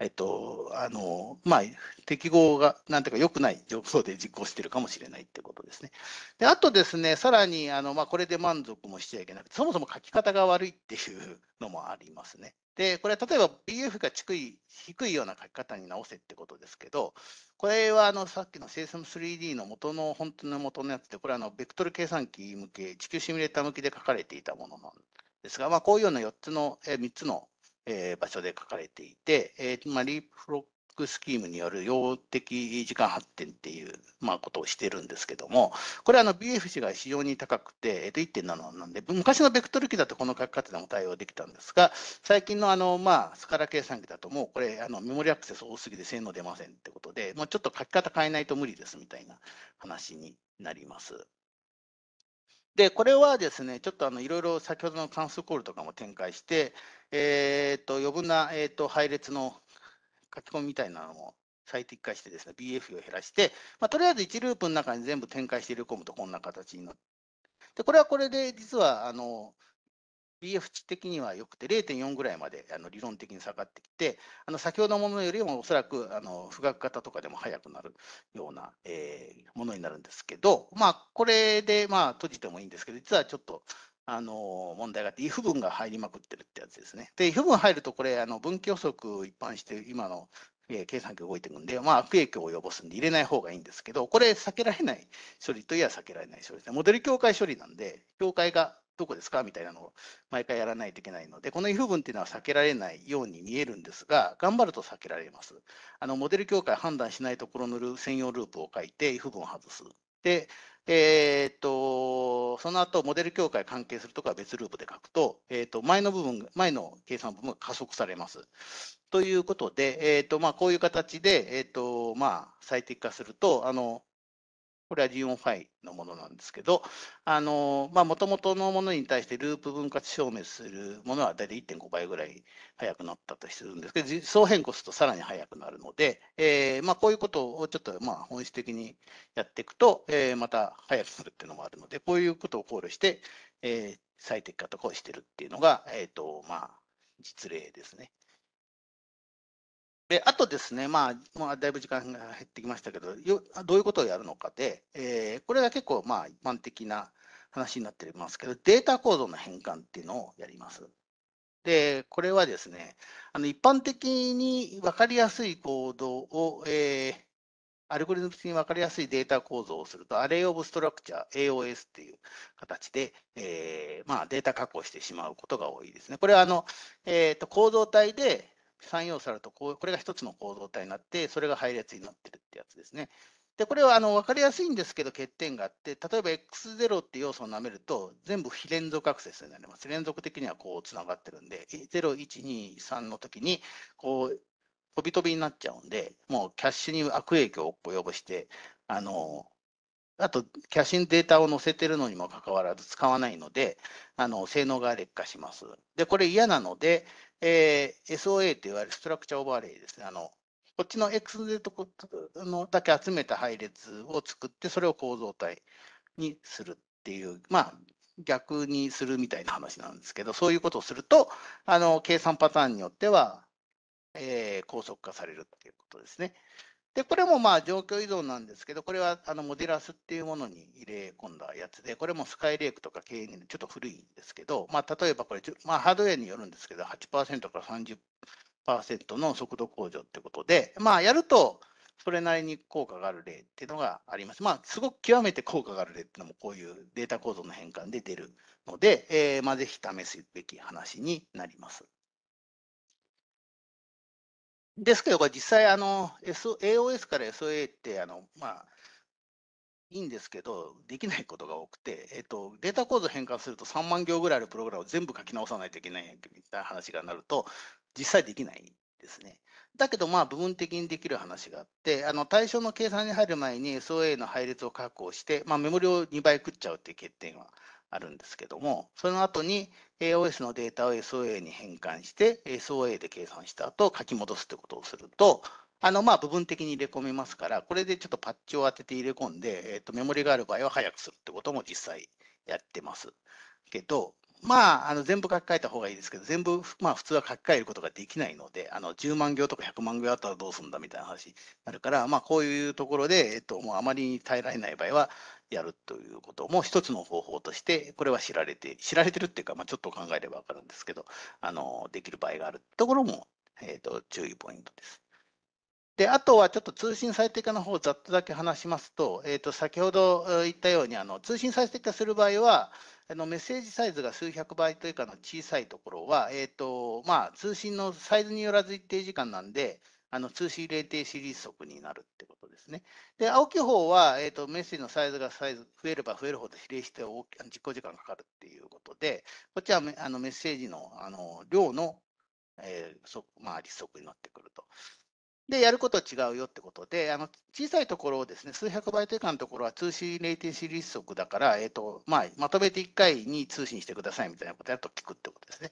えっと、あの、まあ、適合が、なんていうか、良くない状況で実行しているかもしれないってことですね。で、あとですね、さらに、あの、まあ、これで満足もしちゃいけなくて、そもそも書き方が悪いっていうのもありますね。で、これは例えば ビーエフ が低い、低いような書き方に直せってことですけど、これはあのさっきの システムスリーディー の元の、本当の元のやつで、これはあのベクトル計算機向け、地球シミュレーター向けで書かれていたものなんですが、まあ、こういうようなよっつの、えみっつの場所で書かれていて、えーまあ、リープフロックスキームによる量的時間発展っていう、まあ、ことをしてるんですけども、これは ビーエフ 値が非常に高くて、えー、と いってんなな なんで、昔のベクトル機だとこの書き方でも対応できたんですが、最近のあの、まあ、スカラ計算機だともうこれあのメモリアクセス多すぎて性能出ませんってことで、もうちょっと書き方変えないと無理ですみたいな話になります。で、これはですね、ちょっとあのいろいろ先ほどの関数コールとかも展開して、えー、と余分な、えー、と配列の書き込みみたいなのを最適化してですね、ビーエフ を減らして、まあ、とりあえずいちループの中に全部展開して入れ込むとこんな形になって、でこれはこれで実はあの ビーエフ 値的には良くて れいてんよん ぐらいまであの理論的に下がってきて、あの先ほどのものよりもおそらくあの富岳型とかでも速くなるような、えー、ものになるんですけど、まあ、これでまあ閉じてもいいんですけど、実はちょっとあの問題があって、if 文が入りまくってるってやつですね。で、if 文入ると、これ、あの分岐予測を一般して、今の計算機動いていくんで、まあ、悪影響を及ぼすんで、入れない方がいいんですけど、これ、避けられない処理といえば避けられない処理ですね。モデル境界処理なんで、境界がどこですかみたいなのを毎回やらないといけないので、このif文っていうのは避けられないように見えるんですが、頑張ると避けられます。あのモデル境界判断しないところの専用ループを書いてif文を外す。で、えー、っとその後モデル境界関係するところは別ループで書くと、えー、っと前の部分、前の計算部分が加速されます。ということで、えー、っとまあ、こういう形で、えー、っとまあ、最適化すると、あのこれは ジーオーエフオーアイ ファイのものなんですけど、あの、まあ、元々のものに対してループ分割消滅するものは大体 いってんご 倍ぐらい速くなったとするんですけど、実装変更するとさらに速くなるので、えー、まあ、こういうことをちょっとまあ本質的にやっていくと、えー、また速くなるっていうのもあるので、こういうことを考慮して、えー、最適化とかをしてるっていうのが、えっと、まあ、実例ですね。で、あとですね、まあ、まあ、だいぶ時間が減ってきましたけど、よどういうことをやるのかで、えー、これが結構、まあ、一般的な話になっていますけど、データ構造の変換っていうのをやります。で、これはですね、あの一般的に分かりやすい行動を、えー、アルゴリズム的に分かりやすいデータ構造をすると、アレイ・オブ・ストラクチャー、エーオーエス っていう形で、えーまあ、データ加工してしまうことが多いですね。これはあの、えーと、構造体で、さん要素あると、これが一つの構造体になって、それが配列になってるってやつですね。で、これはあの分かりやすいんですけど、欠点があって、例えば エックスゼロ って要素をなめると、全部非連続アクセスになります。連続的にはこうつながってるんで、ゼロ、いち、に、さんの時に、こう、飛び飛びになっちゃうんで、もうキャッシュに悪影響を及ぼして、あの、あと、キャッシュにデータを載せてるのにもかかわらず使わないので、あの性能が劣化します。で、これ嫌なので、えー、エスオーエー と言われるストラクチャーオーバーレイですね。あのこっちの エックスゼロ のだけ集めた配列を作って、それを構造体にするっていう、まあ、逆にするみたいな話なんですけど、そういうことをすると、あの計算パターンによっては、えー、高速化されるっていうことですね。で、これもまあ状況依存なんですけど、これはあのモデュラスっていうものに入れ込んだやつで、これもスカイレークとかケーエヌでちょっと古いんですけど、まあ、例えばこれ、まあ、ハードウェアによるんですけど、はちパーセント から さんじゅっパーセント の速度向上ってことで、まあ、やるとそれなりに効果がある例っていうのがあります。まあ、すごく極めて効果がある例っていうのも、こういうデータ構造の変換で出るので、えー、まあぜひ試すべき話になります。ですけど、これ実際あの、エーオーエス から エスオーエー ってあの、まあ、いいんですけど、できないことが多くて、えっと、データ構造変換するとさんまん行ぐらいあるプログラムを全部書き直さないといけないみたいな話がなると、実際できないですね。だけど、まあ、部分的にできる話があって、あの対象の計算に入る前に エスオーエー の配列を確保して、まあ、メモリをにばい食っちゃうっていう欠点はあるんですけども、その後に エーオーエス のデータを エスオーエー に変換して、エスオーエー で計算した後、書き戻すということをすると、あのまあ部分的に入れ込みますから、これでちょっとパッチを当てて入れ込んで、えーと、メモリがある場合は早くするってことも実際やってますけど、まあ、あの全部書き換えた方がいいですけど、全部、まあ、普通は書き換えることができないので、あのじゅうまん行とかひゃくまん行あったらどうするんだみたいな話になるから、まあ、こういうところで、えっと、もうあまりに耐えられない場合は、やるということも一つの方法として、これは知られて、知られてるっていうか、まあ、ちょっと考えれば分かるんですけど、あのできる場合があるところも、えっと、注意ポイントです。で、あとはちょっと通信最適化の方をざっとだけ話しますと、えっと、先ほど言ったように、あの通信最適化する場合は、あのメッセージサイズが数百バイト以下の小さいところは、えーとまあ、通信のサイズによらず一定時間なんで、あの通信レテンシーリー速になるってことですね。で、青き方は、えーと、メッセージのサイズがサイズ増えれば増えるほど比例して大き実行時間がかかるっていうことで、こっちはメあのメッセージの、あの量の、えー速まあ、リ速になってくると。で、やることは違うよってことで、あの小さいところをですね、数百バイト以下のところは通信レテンシーリスクだから、えーとまあ、まとめていっかいに通信してくださいみたいなことやると聞くってことですね。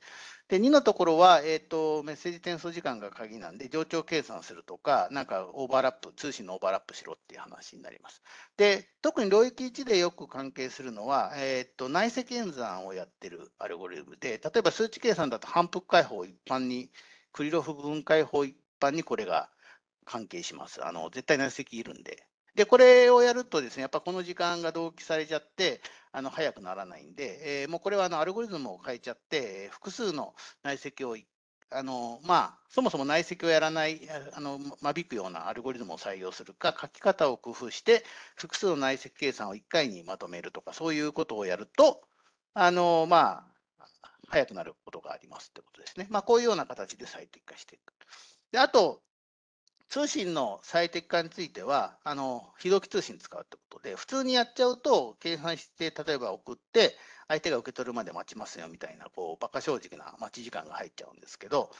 で、にのところは、えーと、メッセージ転送時間が鍵なんで、冗長計算するとか、なんかオーバーラップ、通信のオーバーラップしろっていう話になります。で、特に領域いちでよく関係するのは、えーと、内積演算をやってるアルゴリズムで、例えば数値計算だと反復解法一般に、クリロフ分解法一般にこれが、関係します。あの絶対内積いるんで。で、これをやるとですね、やっぱこの時間が同期されちゃって、あの早くならないんで、えー、もうこれはあのアルゴリズムを変えちゃって、複数の内積を、あのまあ、そもそも内積をやらない、あの間引くようなアルゴリズムを採用するか、書き方を工夫して、複数の内積計算をいっかいにまとめるとか、そういうことをやると、あの、まあ、速くなることがありますってことですね。まあ、こういうような形で最適化していく。で、あと、通信の最適化については、あの、非同期通信使うってことで、普通にやっちゃうと、計算して、例えば送って、相手が受け取るまで待ちますよみたいな、こう、馬鹿正直な待ち時間が入っちゃうんですけど、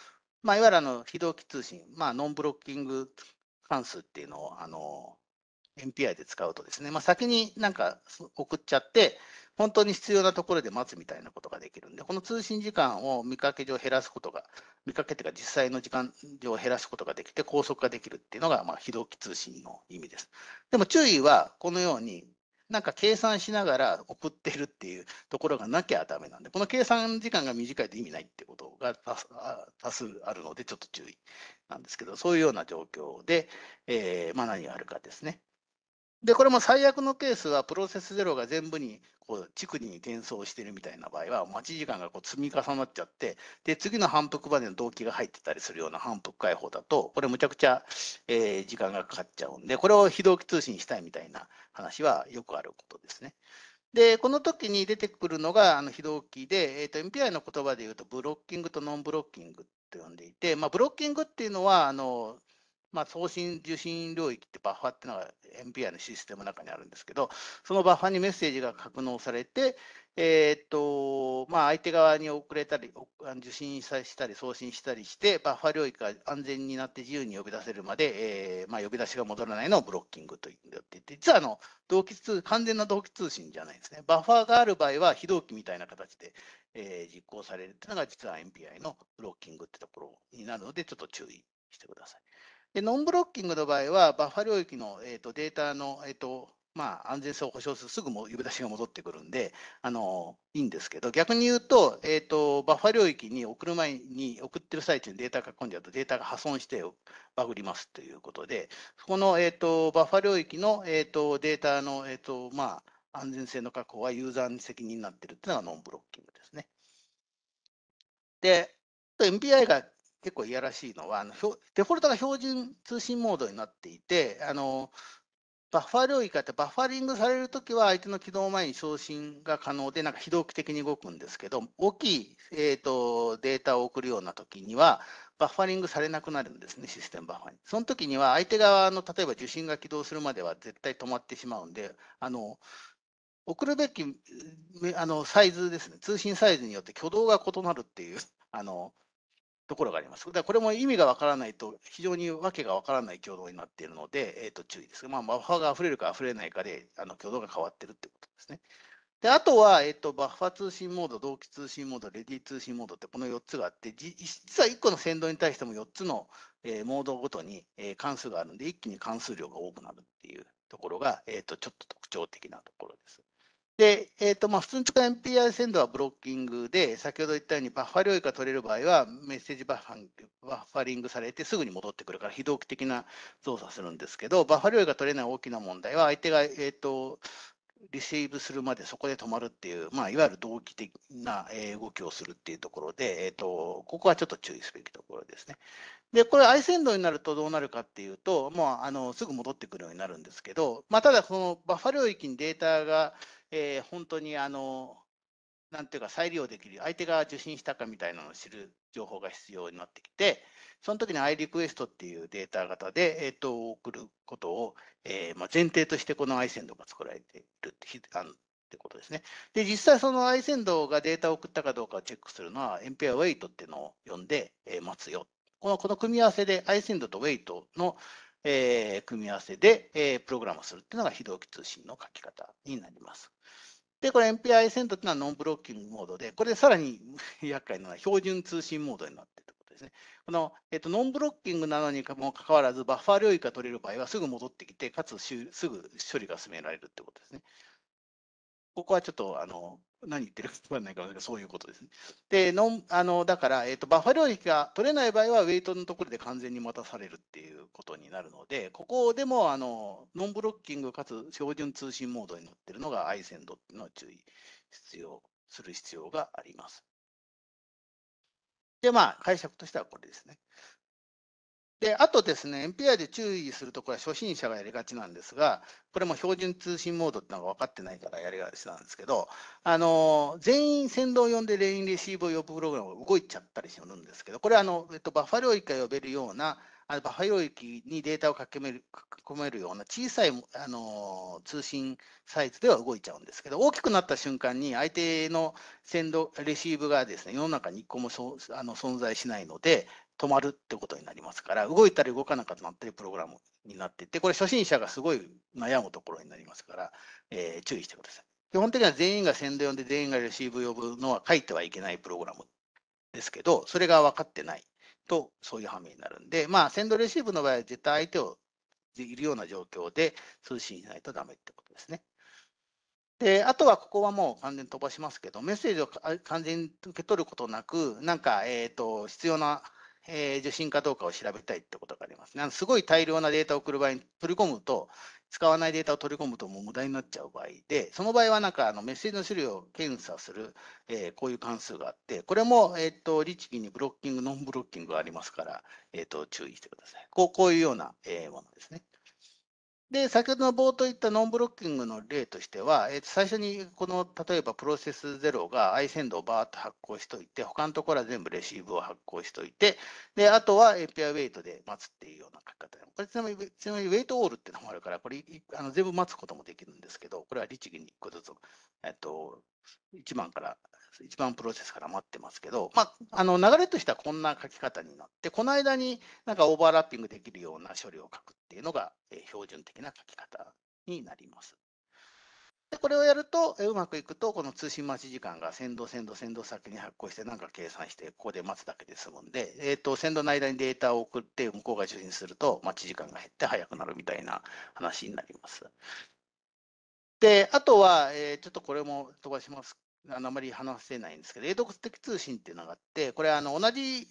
まあ、いわゆるあの、非同期通信、まあ、ノンブロッキング関数っていうのを、あの、エムピーアイ で使うとですね、まあ、先になんか送っちゃって、本当に必要なところで待つみたいなことができるんで、この通信時間を見かけ上減らすことが、見かけというか実際の時間上減らすことができて、高速化できるっていうのが、まあ、非同期通信の意味です。でも注意は、このように、なんか計算しながら送ってるっていうところがなきゃダメなんで、この計算時間が短いと意味ないってことが多数あるので、ちょっと注意なんですけど、そういうような状況で、えー、まあ何があるかですね。で、これも最悪のケースは、プロセスゼロが全部に、こう、逐次に転送しているみたいな場合は、待ち時間がこう積み重なっちゃって、で、次の反復までの動機が入ってたりするような反復解放だと、これむちゃくちゃ、えー、時間がかかっちゃうんで、これを非同期通信したいみたいな話はよくあることですね。で、この時に出てくるのが、あの、非同期で、えっと、エムピーアイ の言葉で言うと、ブロッキングとノンブロッキングって呼んでいて、まあ、ブロッキングっていうのは、あの、まあ、送信受信領域ってバッファっていうのが エムピーアイ のシステムの中にあるんですけど、そのバッファにメッセージが格納されて、えーっとまあ、相手側に送れたり、受信したり送信したりして、バッファ領域が安全になって自由に呼び出せるまで、えーまあ、呼び出しが戻らないのをブロッキングと言っていて、実はあの同期通完全な同期通信じゃないですね。バッファーがある場合は非同期みたいな形で、えー、実行されるっていうのが実は エムピーアイ のブロッキングってところになるので、ちょっと注意してください。でノンブロッキングの場合は、バッファ領域の、えー、とデータの、えーとまあ、安全性を保証する、すぐも呼び出しが戻ってくるんで、あのいいんですけど、逆に言うと、えー、とバッファ領域に送る前に、送ってる最中にデータを書き込んじゃうと、データが破損してバグりますということで、そこの、えー、とバッファ領域の、えー、とデータの、えーとまあ、安全性の確保はユーザーの責任になっているというのがノンブロッキングですね。で、エムピーアイ が結構いやらしいのは、デフォルトが標準通信モードになっていて、あのバッファー領域があって、バッファリングされるときは相手の起動前に送信が可能で、なんか非同期的に動くんですけど、大きい、えー、とデータを送るようなときには、バッファリングされなくなるんですね、システムバッファに。そのときには、相手側の例えば受信が起動するまでは絶対止まってしまうんで、あの送るべきあのサイズですね、通信サイズによって挙動が異なるっていう。あのところがあります。だからこれも意味がわからないと、非常にわけがわからない挙動になっているので、えー、と注意です。まあ、バッファが溢れるか溢れないかで、あの挙動が変わっているということですね。であとは、えーと、バッファ通信モード、同期通信モード、レディ通信モードってこのよっつがあって、実はいっこの先導に対してもよっつの、えー、モードごとに、えー、関数があるので、一気に関数量が多くなるっていうところが、えーと、ちょっと特徴的なところです。で、えーとまあ、普通に使う エムピーアイ 先導はブロッキングで、先ほど言ったようにバッファ領域が取れる場合は、メッセージバッファ、バッファリングされてすぐに戻ってくるから、非同期的な動作するんですけど、バッファ領域が取れない大きな問題は、相手が、えーと、リシーブするまでそこで止まるっていう、まあ、いわゆる同期的な動きをするっていうところで、えーと、ここはちょっと注意すべきところですね。で、これ、アイ先導になるとどうなるかっていうと、もうあのすぐ戻ってくるようになるんですけど、まあ、ただ、このバッファ領域にデータが、えー、本当にあのなんていうか再利用できる、相手が受信したかみたいなのを知る情報が必要になってきて、その時に アイリクエスト っていうデータ型で、えー、と送ることを、えーまあ、前提としてこの アイセンドが作られているって、あのってことですね。で、実際その アイセンドがデータを送ったかどうかをチェックするのは エムピーアイウェイト っていうのを呼んで、えー、待つよ。この、この組み合わせで アイセンド と ウェイト の、えー、組み合わせで、えー、プログラムするっていうのが非同期通信の書き方になります。で、これ エムピーアイ 先導というのはノンブロッキングモードで、これでさらに厄介なのは標準通信モードになっているということですね。この、えっと、ノンブロッキングなのにもかかわらず、バッファー領域が取れる場合はすぐ戻ってきて、かつすぐ処理が進められるということですね。ここはちょっとあの何言ってるか分からないかもしれないけど、そういうことですね。で、ノンあのだから、えーと、バッファ領域が取れない場合は、ウェイトのところで完全に待たされるっていうことになるので、ここでもあのノンブロッキングかつ標準通信モードになっているのが アイセンドっていうのを注意必要する必要があります。で、まあ、解釈としてはこれですね。であとですね、エムピーアイ で注意するところは初心者がやりがちなんですが、これも標準通信モードってのが分かってないからやりがちなんですけど、あの全員先導を呼んでレインレシーブを呼ぶプログラムが動いちゃったりするんですけど、これはあの、えっと、バッファ領域が呼べるような、あのバッファ領域にデータを書き込める、書き込めるような小さいあの通信サイズでは動いちゃうんですけど、大きくなった瞬間に相手の先導レシーブがですね、世の中にいっこもそあの存在しないので、止まるってことになりますから、動いたり動かなかったりプログラムになっていて、これ初心者がすごい悩むところになりますから、えー、注意してください。基本的には全員が先導呼んで全員がレシーブ呼ぶのは書いてはいけないプログラムですけど、それが分かってないとそういう反面になるんで、まあ、先導レシーブの場合は絶対相手をいるような状況で通信しないとダメってことですね。であとはここはもう完全に飛ばしますけど、メッセージを完全に受け取ることなく、なんか、えーと、必要なえー、受信かどうかを調べたいってことがありますね。あのすごい大量なデータを送る場合に取り込むと、使わないデータを取り込むともう無駄になっちゃう場合で、その場合はなんかあのメッセージの種類を検査する、えー、こういう関数があって、これも、えー、と律儀にブロッキング、ノンブロッキングがありますから、えー、と注意してください。こう、こういうような、えー、ものですね。で、先ほどの冒頭言ったノンブロッキングの例としては、えー、最初にこの例えばプロセスゼロが アイ 先導をバーッと発行しておいて、他のところは全部レシーブを発行しておいて、であとは エーピーアイ ウェイトで待つっていうような書き方。これちなみに、ちなみにウェイトオールっていうのもあるから、これあの全部待つこともできるんですけど、これは律儀にいっこずつ、えっと、いちばんから、いちばんプロセスから待ってますけど、まあ、あの流れとしてはこんな書き方になって、この間になんかオーバーラッピングできるような処理を書くっていうのが、えー、標準的な書き方になります。でこれをやると、えー、うまくいくと、この通信待ち時間が先導、先導、先導先に発行して、なんか計算して、ここで待つだけで済むんで、えーと、先導の間にデータを送って、向こうが受信すると、待ち時間が減って早くなるみたいな話になります。で、あとは、えー、ちょっとこれも飛ばします。あのあまり話せないんですけど、永続的通信っていうのがあって、これはあの同じ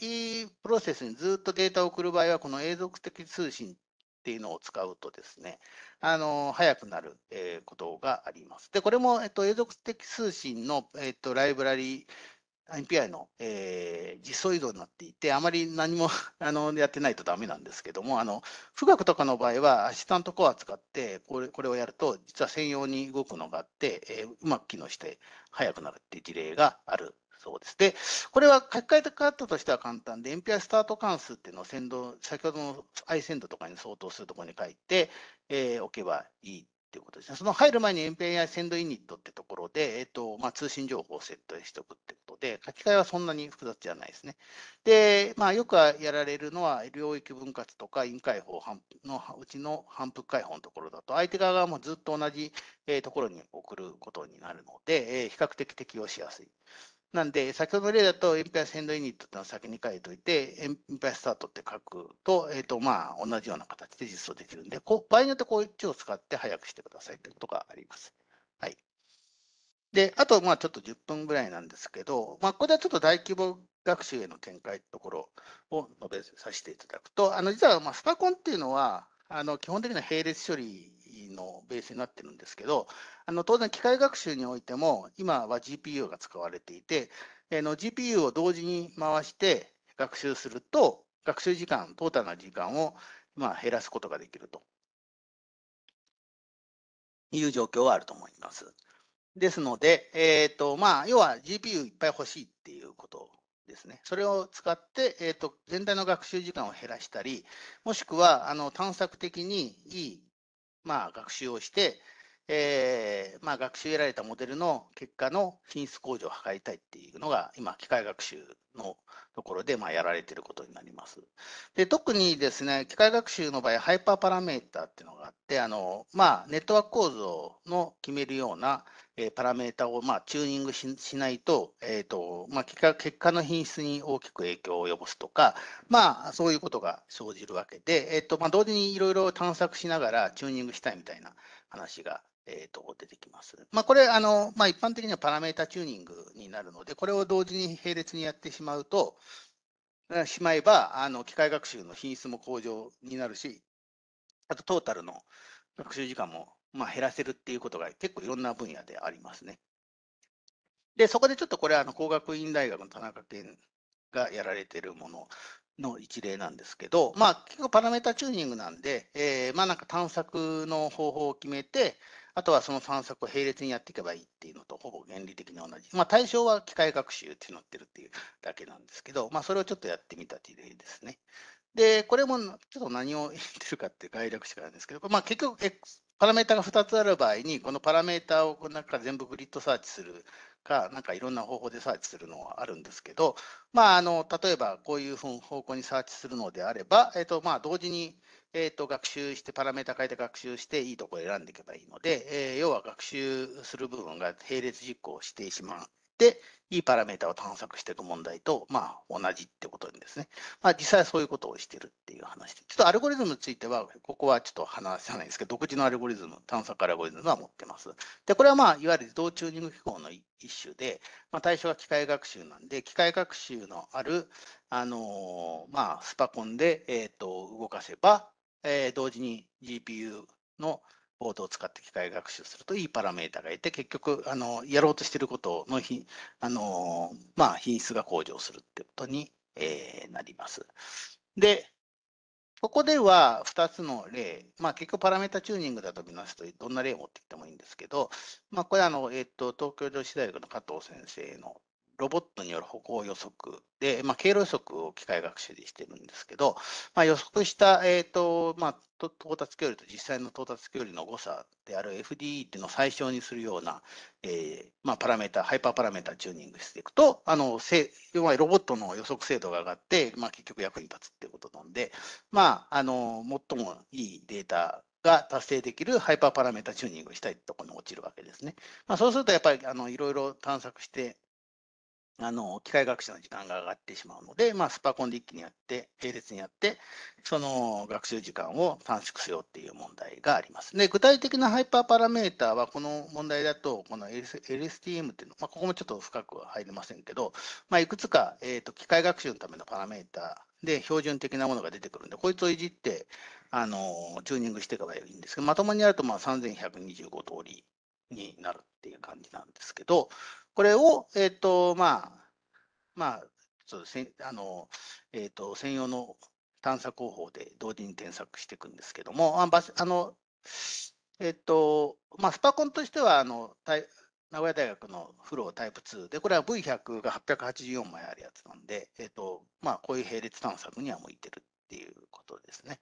プロセスにずっとデータを送る場合は、この永続的通信っていうのを使うとですね、あの早くなることがあります。で、これも、えっと、永続的通信の、えっと、ライブラリー、エムピーアイ の、えー、実装依存になっていて、あまり何もあのやってないとダメなんですけども、あの富岳とかの場合はアシスタントコア使ってこれ、これをやると、実は専用に動くのがあって、えー、うまく機能して速くなるっていう事例があるそうです。で、これは書き換え方としては簡単で、エムピーアイ スタート関数っていうのを先導、先ほどの アイ 先導とかに相当するところに書いて、えー、おけばいい。ということですね、その入る前に エムピーアイ センドイニットってところで、えーとまあ、通信情報をセットしておくってことで、書き換えはそんなに複雑じゃないですね。で、まあ、よくやられるのは、領域分割とか、イン解放のうちの反復解放のところだと、相手側がもうずっと同じところに送ることになるので、比較的適用しやすい。なんで、先ほどの例だと、エムピーアイ センドイニットってのを先に書いておいて、エムピーアイ スタートって書くと、えっと、まあ、同じような形で実装できるんで、こう場合によってこういう手を使って早くしてくださいということがあります。はい。で、あと、まあ、ちょっとじゅっぷんぐらいなんですけど、まあ、ここではちょっと大規模学習への展開ところを述べさせていただくと、あの、実は、まあ、スパコンっていうのは、あの、基本的な並列処理のベースになってるんですけど、あの当然機械学習においても今は ジーピーユー が使われていて、えー、の ジーピーユー を同時に回して学習すると学習時間、トータルな時間をまあ減らすことができるという状況はあると思います。ですので、えーとまあ、要は ジーピーユー いっぱい欲しいっていうことですね。それを使って、えーと、全体の学習時間を減らしたり、もしくはあの探索的にいいまあ、学習をして、えーまあ、学習得られたモデルの結果の品質向上を図りたいっていうのが今、機械学習のところでまあやられていることになります。で特にですね、機械学習の場合、ハイパーパラメーターっていうのがあって、あのまあ、ネットワーク構造の決めるようなパラメータをまあチューニング し, しないと、えーとまあ、結果、結果の品質に大きく影響を及ぼすとか、まあ、そういうことが生じるわけで、えーとまあ、同時にいろいろ探索しながらチューニングしたいみたいな話が、えーと出てきます。まあ、これあの、まあ、一般的にはパラメータチューニングになるので、これを同時に並列にやってしまうと、しまえばあの機械学習の品質も向上になるし、あとトータルの学習時間もまあ減らせるっていうことが結構いろんな分野でありますね。で、そこでちょっとこれはあの工学院大学の田中健がやられているものの一例なんですけど、まあ、結構パラメータチューニングなんで、えー、まあなんか探索の方法を決めて、あとはその探索を並列にやっていけばいいっていうのとほぼ原理的に同じ。まあ、対象は機械学習ってなってるっていうだけなんですけど、まあ、それをちょっとやってみた事例ですね。で、これもちょっと何を言ってるかって概略しかないんですけど、まあ、結局、パラメータがふたつある場合に、このパラメータをこの中全部グリッドサーチするか、なんかいろんな方法でサーチするのはあるんですけど、まあ、あの例えばこういう方向にサーチするのであれば、えっとまあ、同時に、えっと、学習して、パラメータ変えて学習して、いいところを選んでいけばいいので、えー、要は学習する部分が並列実行してしまう。で、いいパラメータを探索していく問題と、まあ、同じってことにですね、まあ、実際はそういうことをしてるっていう話で、ちょっとアルゴリズムについては、ここはちょっと話さないんですけど、独自のアルゴリズム、探索アルゴリズムは持ってます。で、これはまあ、いわゆる自動チューニング機構の一種で、まあ、対象は機械学習なんで、機械学習のある、あのー、まあ、スパコンで、えー、と動かせば、えー、同時に ジーピーユー のボードを使って機械学習するといいパラメータがいて、結局あのやろうとしていることのひあの、まあ、品質が向上するってことに、えー、なります。で、ここではふたつの例、まあ、結局パラメータチューニングだと見ますと、どんな例を持ってきてもいいんですけど、まあ、これはあの、えー、と東京女子大学の加藤先生のロボットによる歩行予測で、まあ、経路予測を機械学習でしてるんですけど、まあ、予測した、えーとまあ、到達距離と実際の到達距離の誤差である エフディーイー っていうのを最小にするような、えーまあ、パラメータ、ハイパーパラメータチューニングしていくと、あのロボットの予測精度が上がって、まあ、結局役に立つっていうことなんで、まあ、あの最もいいデータが達成できるハイパーパラメータチューニングをしたいところに落ちるわけですね。まあ、そうするとやっぱりあのいろいろ探索して、あの機械学習の時間が上がってしまうので、まあ、スパコンで一気にやって、並列にやって、その学習時間を短縮しようっていう問題があります。で、具体的なハイパーパラメータは、この問題だと、この エルエスティーエム っていうの、まあ、ここもちょっと深くは入れませんけど、まあ、いくつか、えーと、機械学習のためのパラメータで標準的なものが出てくるんで、こいつをいじってあのチューニングしていけばいいんですけど、まともにやるとまあさんぜんひゃくにじゅうご通りになるっていう感じなんですけど、これを、えっと、まあ、まあ、そうですね、あの、えっと、専用の探索方法で同時に添削していくんですけども、あの、えっと、まあ、スパコンとしては、あの、名古屋大学のフロータイプツーで、これは ブイひゃく がはっぴゃくはちじゅうよんまいあるやつなんで、えっと、まあ、こういう並列探索には向いてるっていうことですね。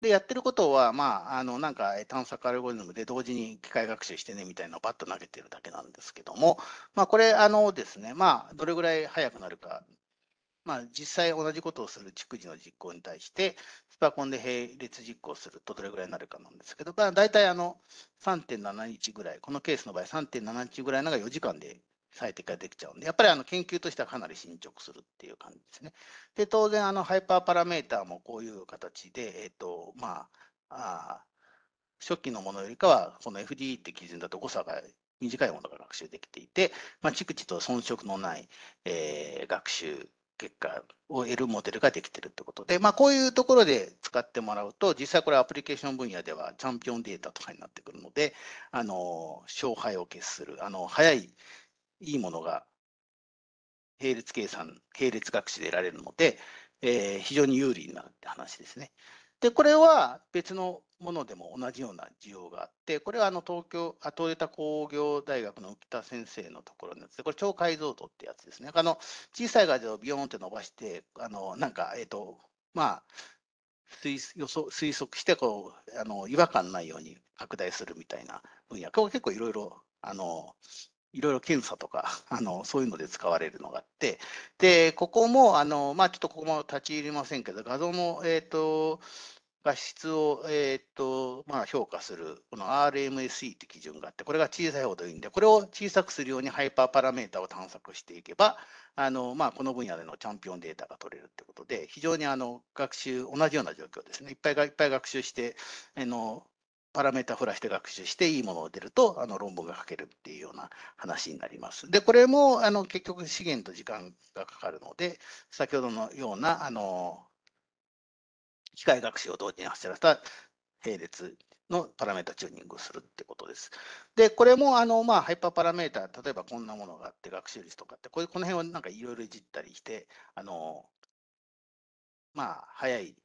で、やってることは、まあ、あの、なんか、探索アルゴリズムで同時に機械学習してね、みたいなのをバッと投げてるだけなんですけども、まあ、これ、あのですね、まあ、どれぐらい速くなるか、まあ、実際同じことをする逐次の実行に対して、スパコンで並列実行するとどれぐらいになるかなんですけど、まあ、大体、あの、さんてんなないち ぐらい、このケースの場合、さんてんなないち ぐらいのがよじかんで最適化できちゃうんで、やっぱりあの研究としてはかなり進捗するっていう感じですね。で、当然、あのハイパーパラメーターもこういう形で、えっと、まあ、あ初期のものよりかは、この エフディーイー って基準だと誤差が短いものが学習できていて、まあ、逐次と遜色のない、えー、学習結果を得るモデルができているということで、まあ、こういうところで使ってもらうと、実際これアプリケーション分野ではチャンピオンデータとかになってくるので、あの勝敗を決する、あの早いいいものが並列計算、並列学習で得られるので、えー、非常に有利になるって話ですね。で、これは別のものでも同じような需要があって、これはあの東京、あ、東京工業大学の浮田先生のところのやつで、これ超解像度ってやつですね。あの小さい画像をビヨーンって伸ばして、あのなんか、えっと、まあ、推測してこうあの違和感ないように拡大するみたいな分野、これ結構いろいろ、あの、いろいろ検査とかあの、そういうので使われるのがあって、で、ここも、あのまあ、ちょっとここも立ち入りませんけど、画像の、えー、と画質を、えーとまあ、評価する、この アールエムエスイー って基準があって、これが小さいほどいいんで、これを小さくするようにハイパーパラメータを探索していけば、あのまあ、この分野でのチャンピオンデータが取れるってことで、非常にあの学習、同じような状況ですね。いっぱいがいっぱい学習して、あのパラメータ振らして学習していいものを出るとあの論文が書けるっていうような話になります。で、これもあの結局資源と時間がかかるので、先ほどのようなあの機械学習を同時に走らせた並列のパラメータチューニングをするってことです。で、これもあの、まあ、ハイパーパラメータ、例えばこんなものがあって学習率とかって、この辺をなんかいろいろいじったりして、あのまあ、早い、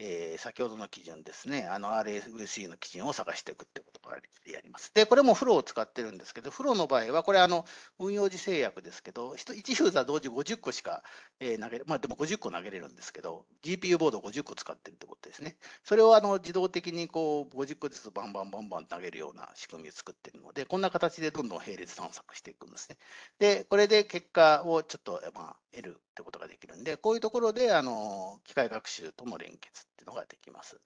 えー、先ほどの基準ですね、あの アールエスイー の基準を探していくってことからやります。で、これもフローを使ってるんですけど、フローの場合は、これあの、運用時制約ですけど、いちユーザー同時ごじゅっこしか、えー、投げれ、まあでもごじゅっこ投げれるんですけど、ジーピーユー ボードをごじゅっこ使ってるってことですね。それをあの自動的にこうごじゅっこずつバンバンバンバン投げるような仕組みを作ってるので、こんな形でどんどん並列探索していくんですね。で、これで結果をちょっと、まあ、得るってことができるんで、こういうところであの機械学習との連結っていうのができます。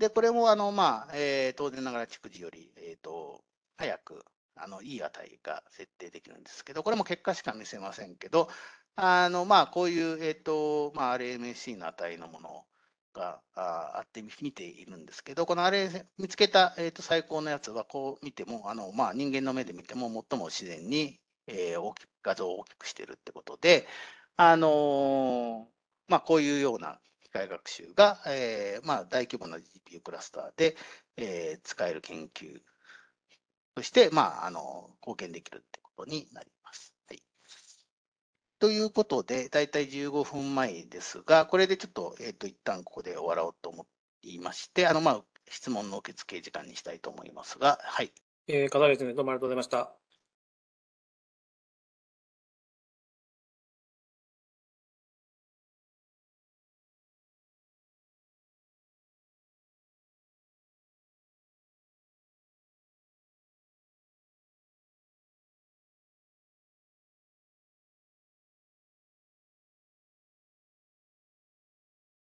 で、これもあの、まあえー、当然ながら逐次より、えー、と早くあのいい値が設定できるんですけど、これも結果しか見せませんけど、あのまあ、こういう、えーとまあ、アールエムエスイー の値のものが あ, あって見ているんですけど、この アールエムエスイー 見つけた、えー、と最高のやつはこう見てもあの、まあ、人間の目で見ても最も自然に、えー、大きく画像を大きくしているってことで、あのーまあ、こういうような機械学習が、えーまあ、大規模な ジーピーユー クラスターで、えー、使える研究として、まああのー、貢献できるということになります。はい、ということで、だいたいじゅうごふんまえですが、これでちょっと、えーと、一旦ここで終わろうと思いまして、あのまあ質問の受付時間にしたいと思いますが、はい。えー、片桐先生、どうもありがとうございました。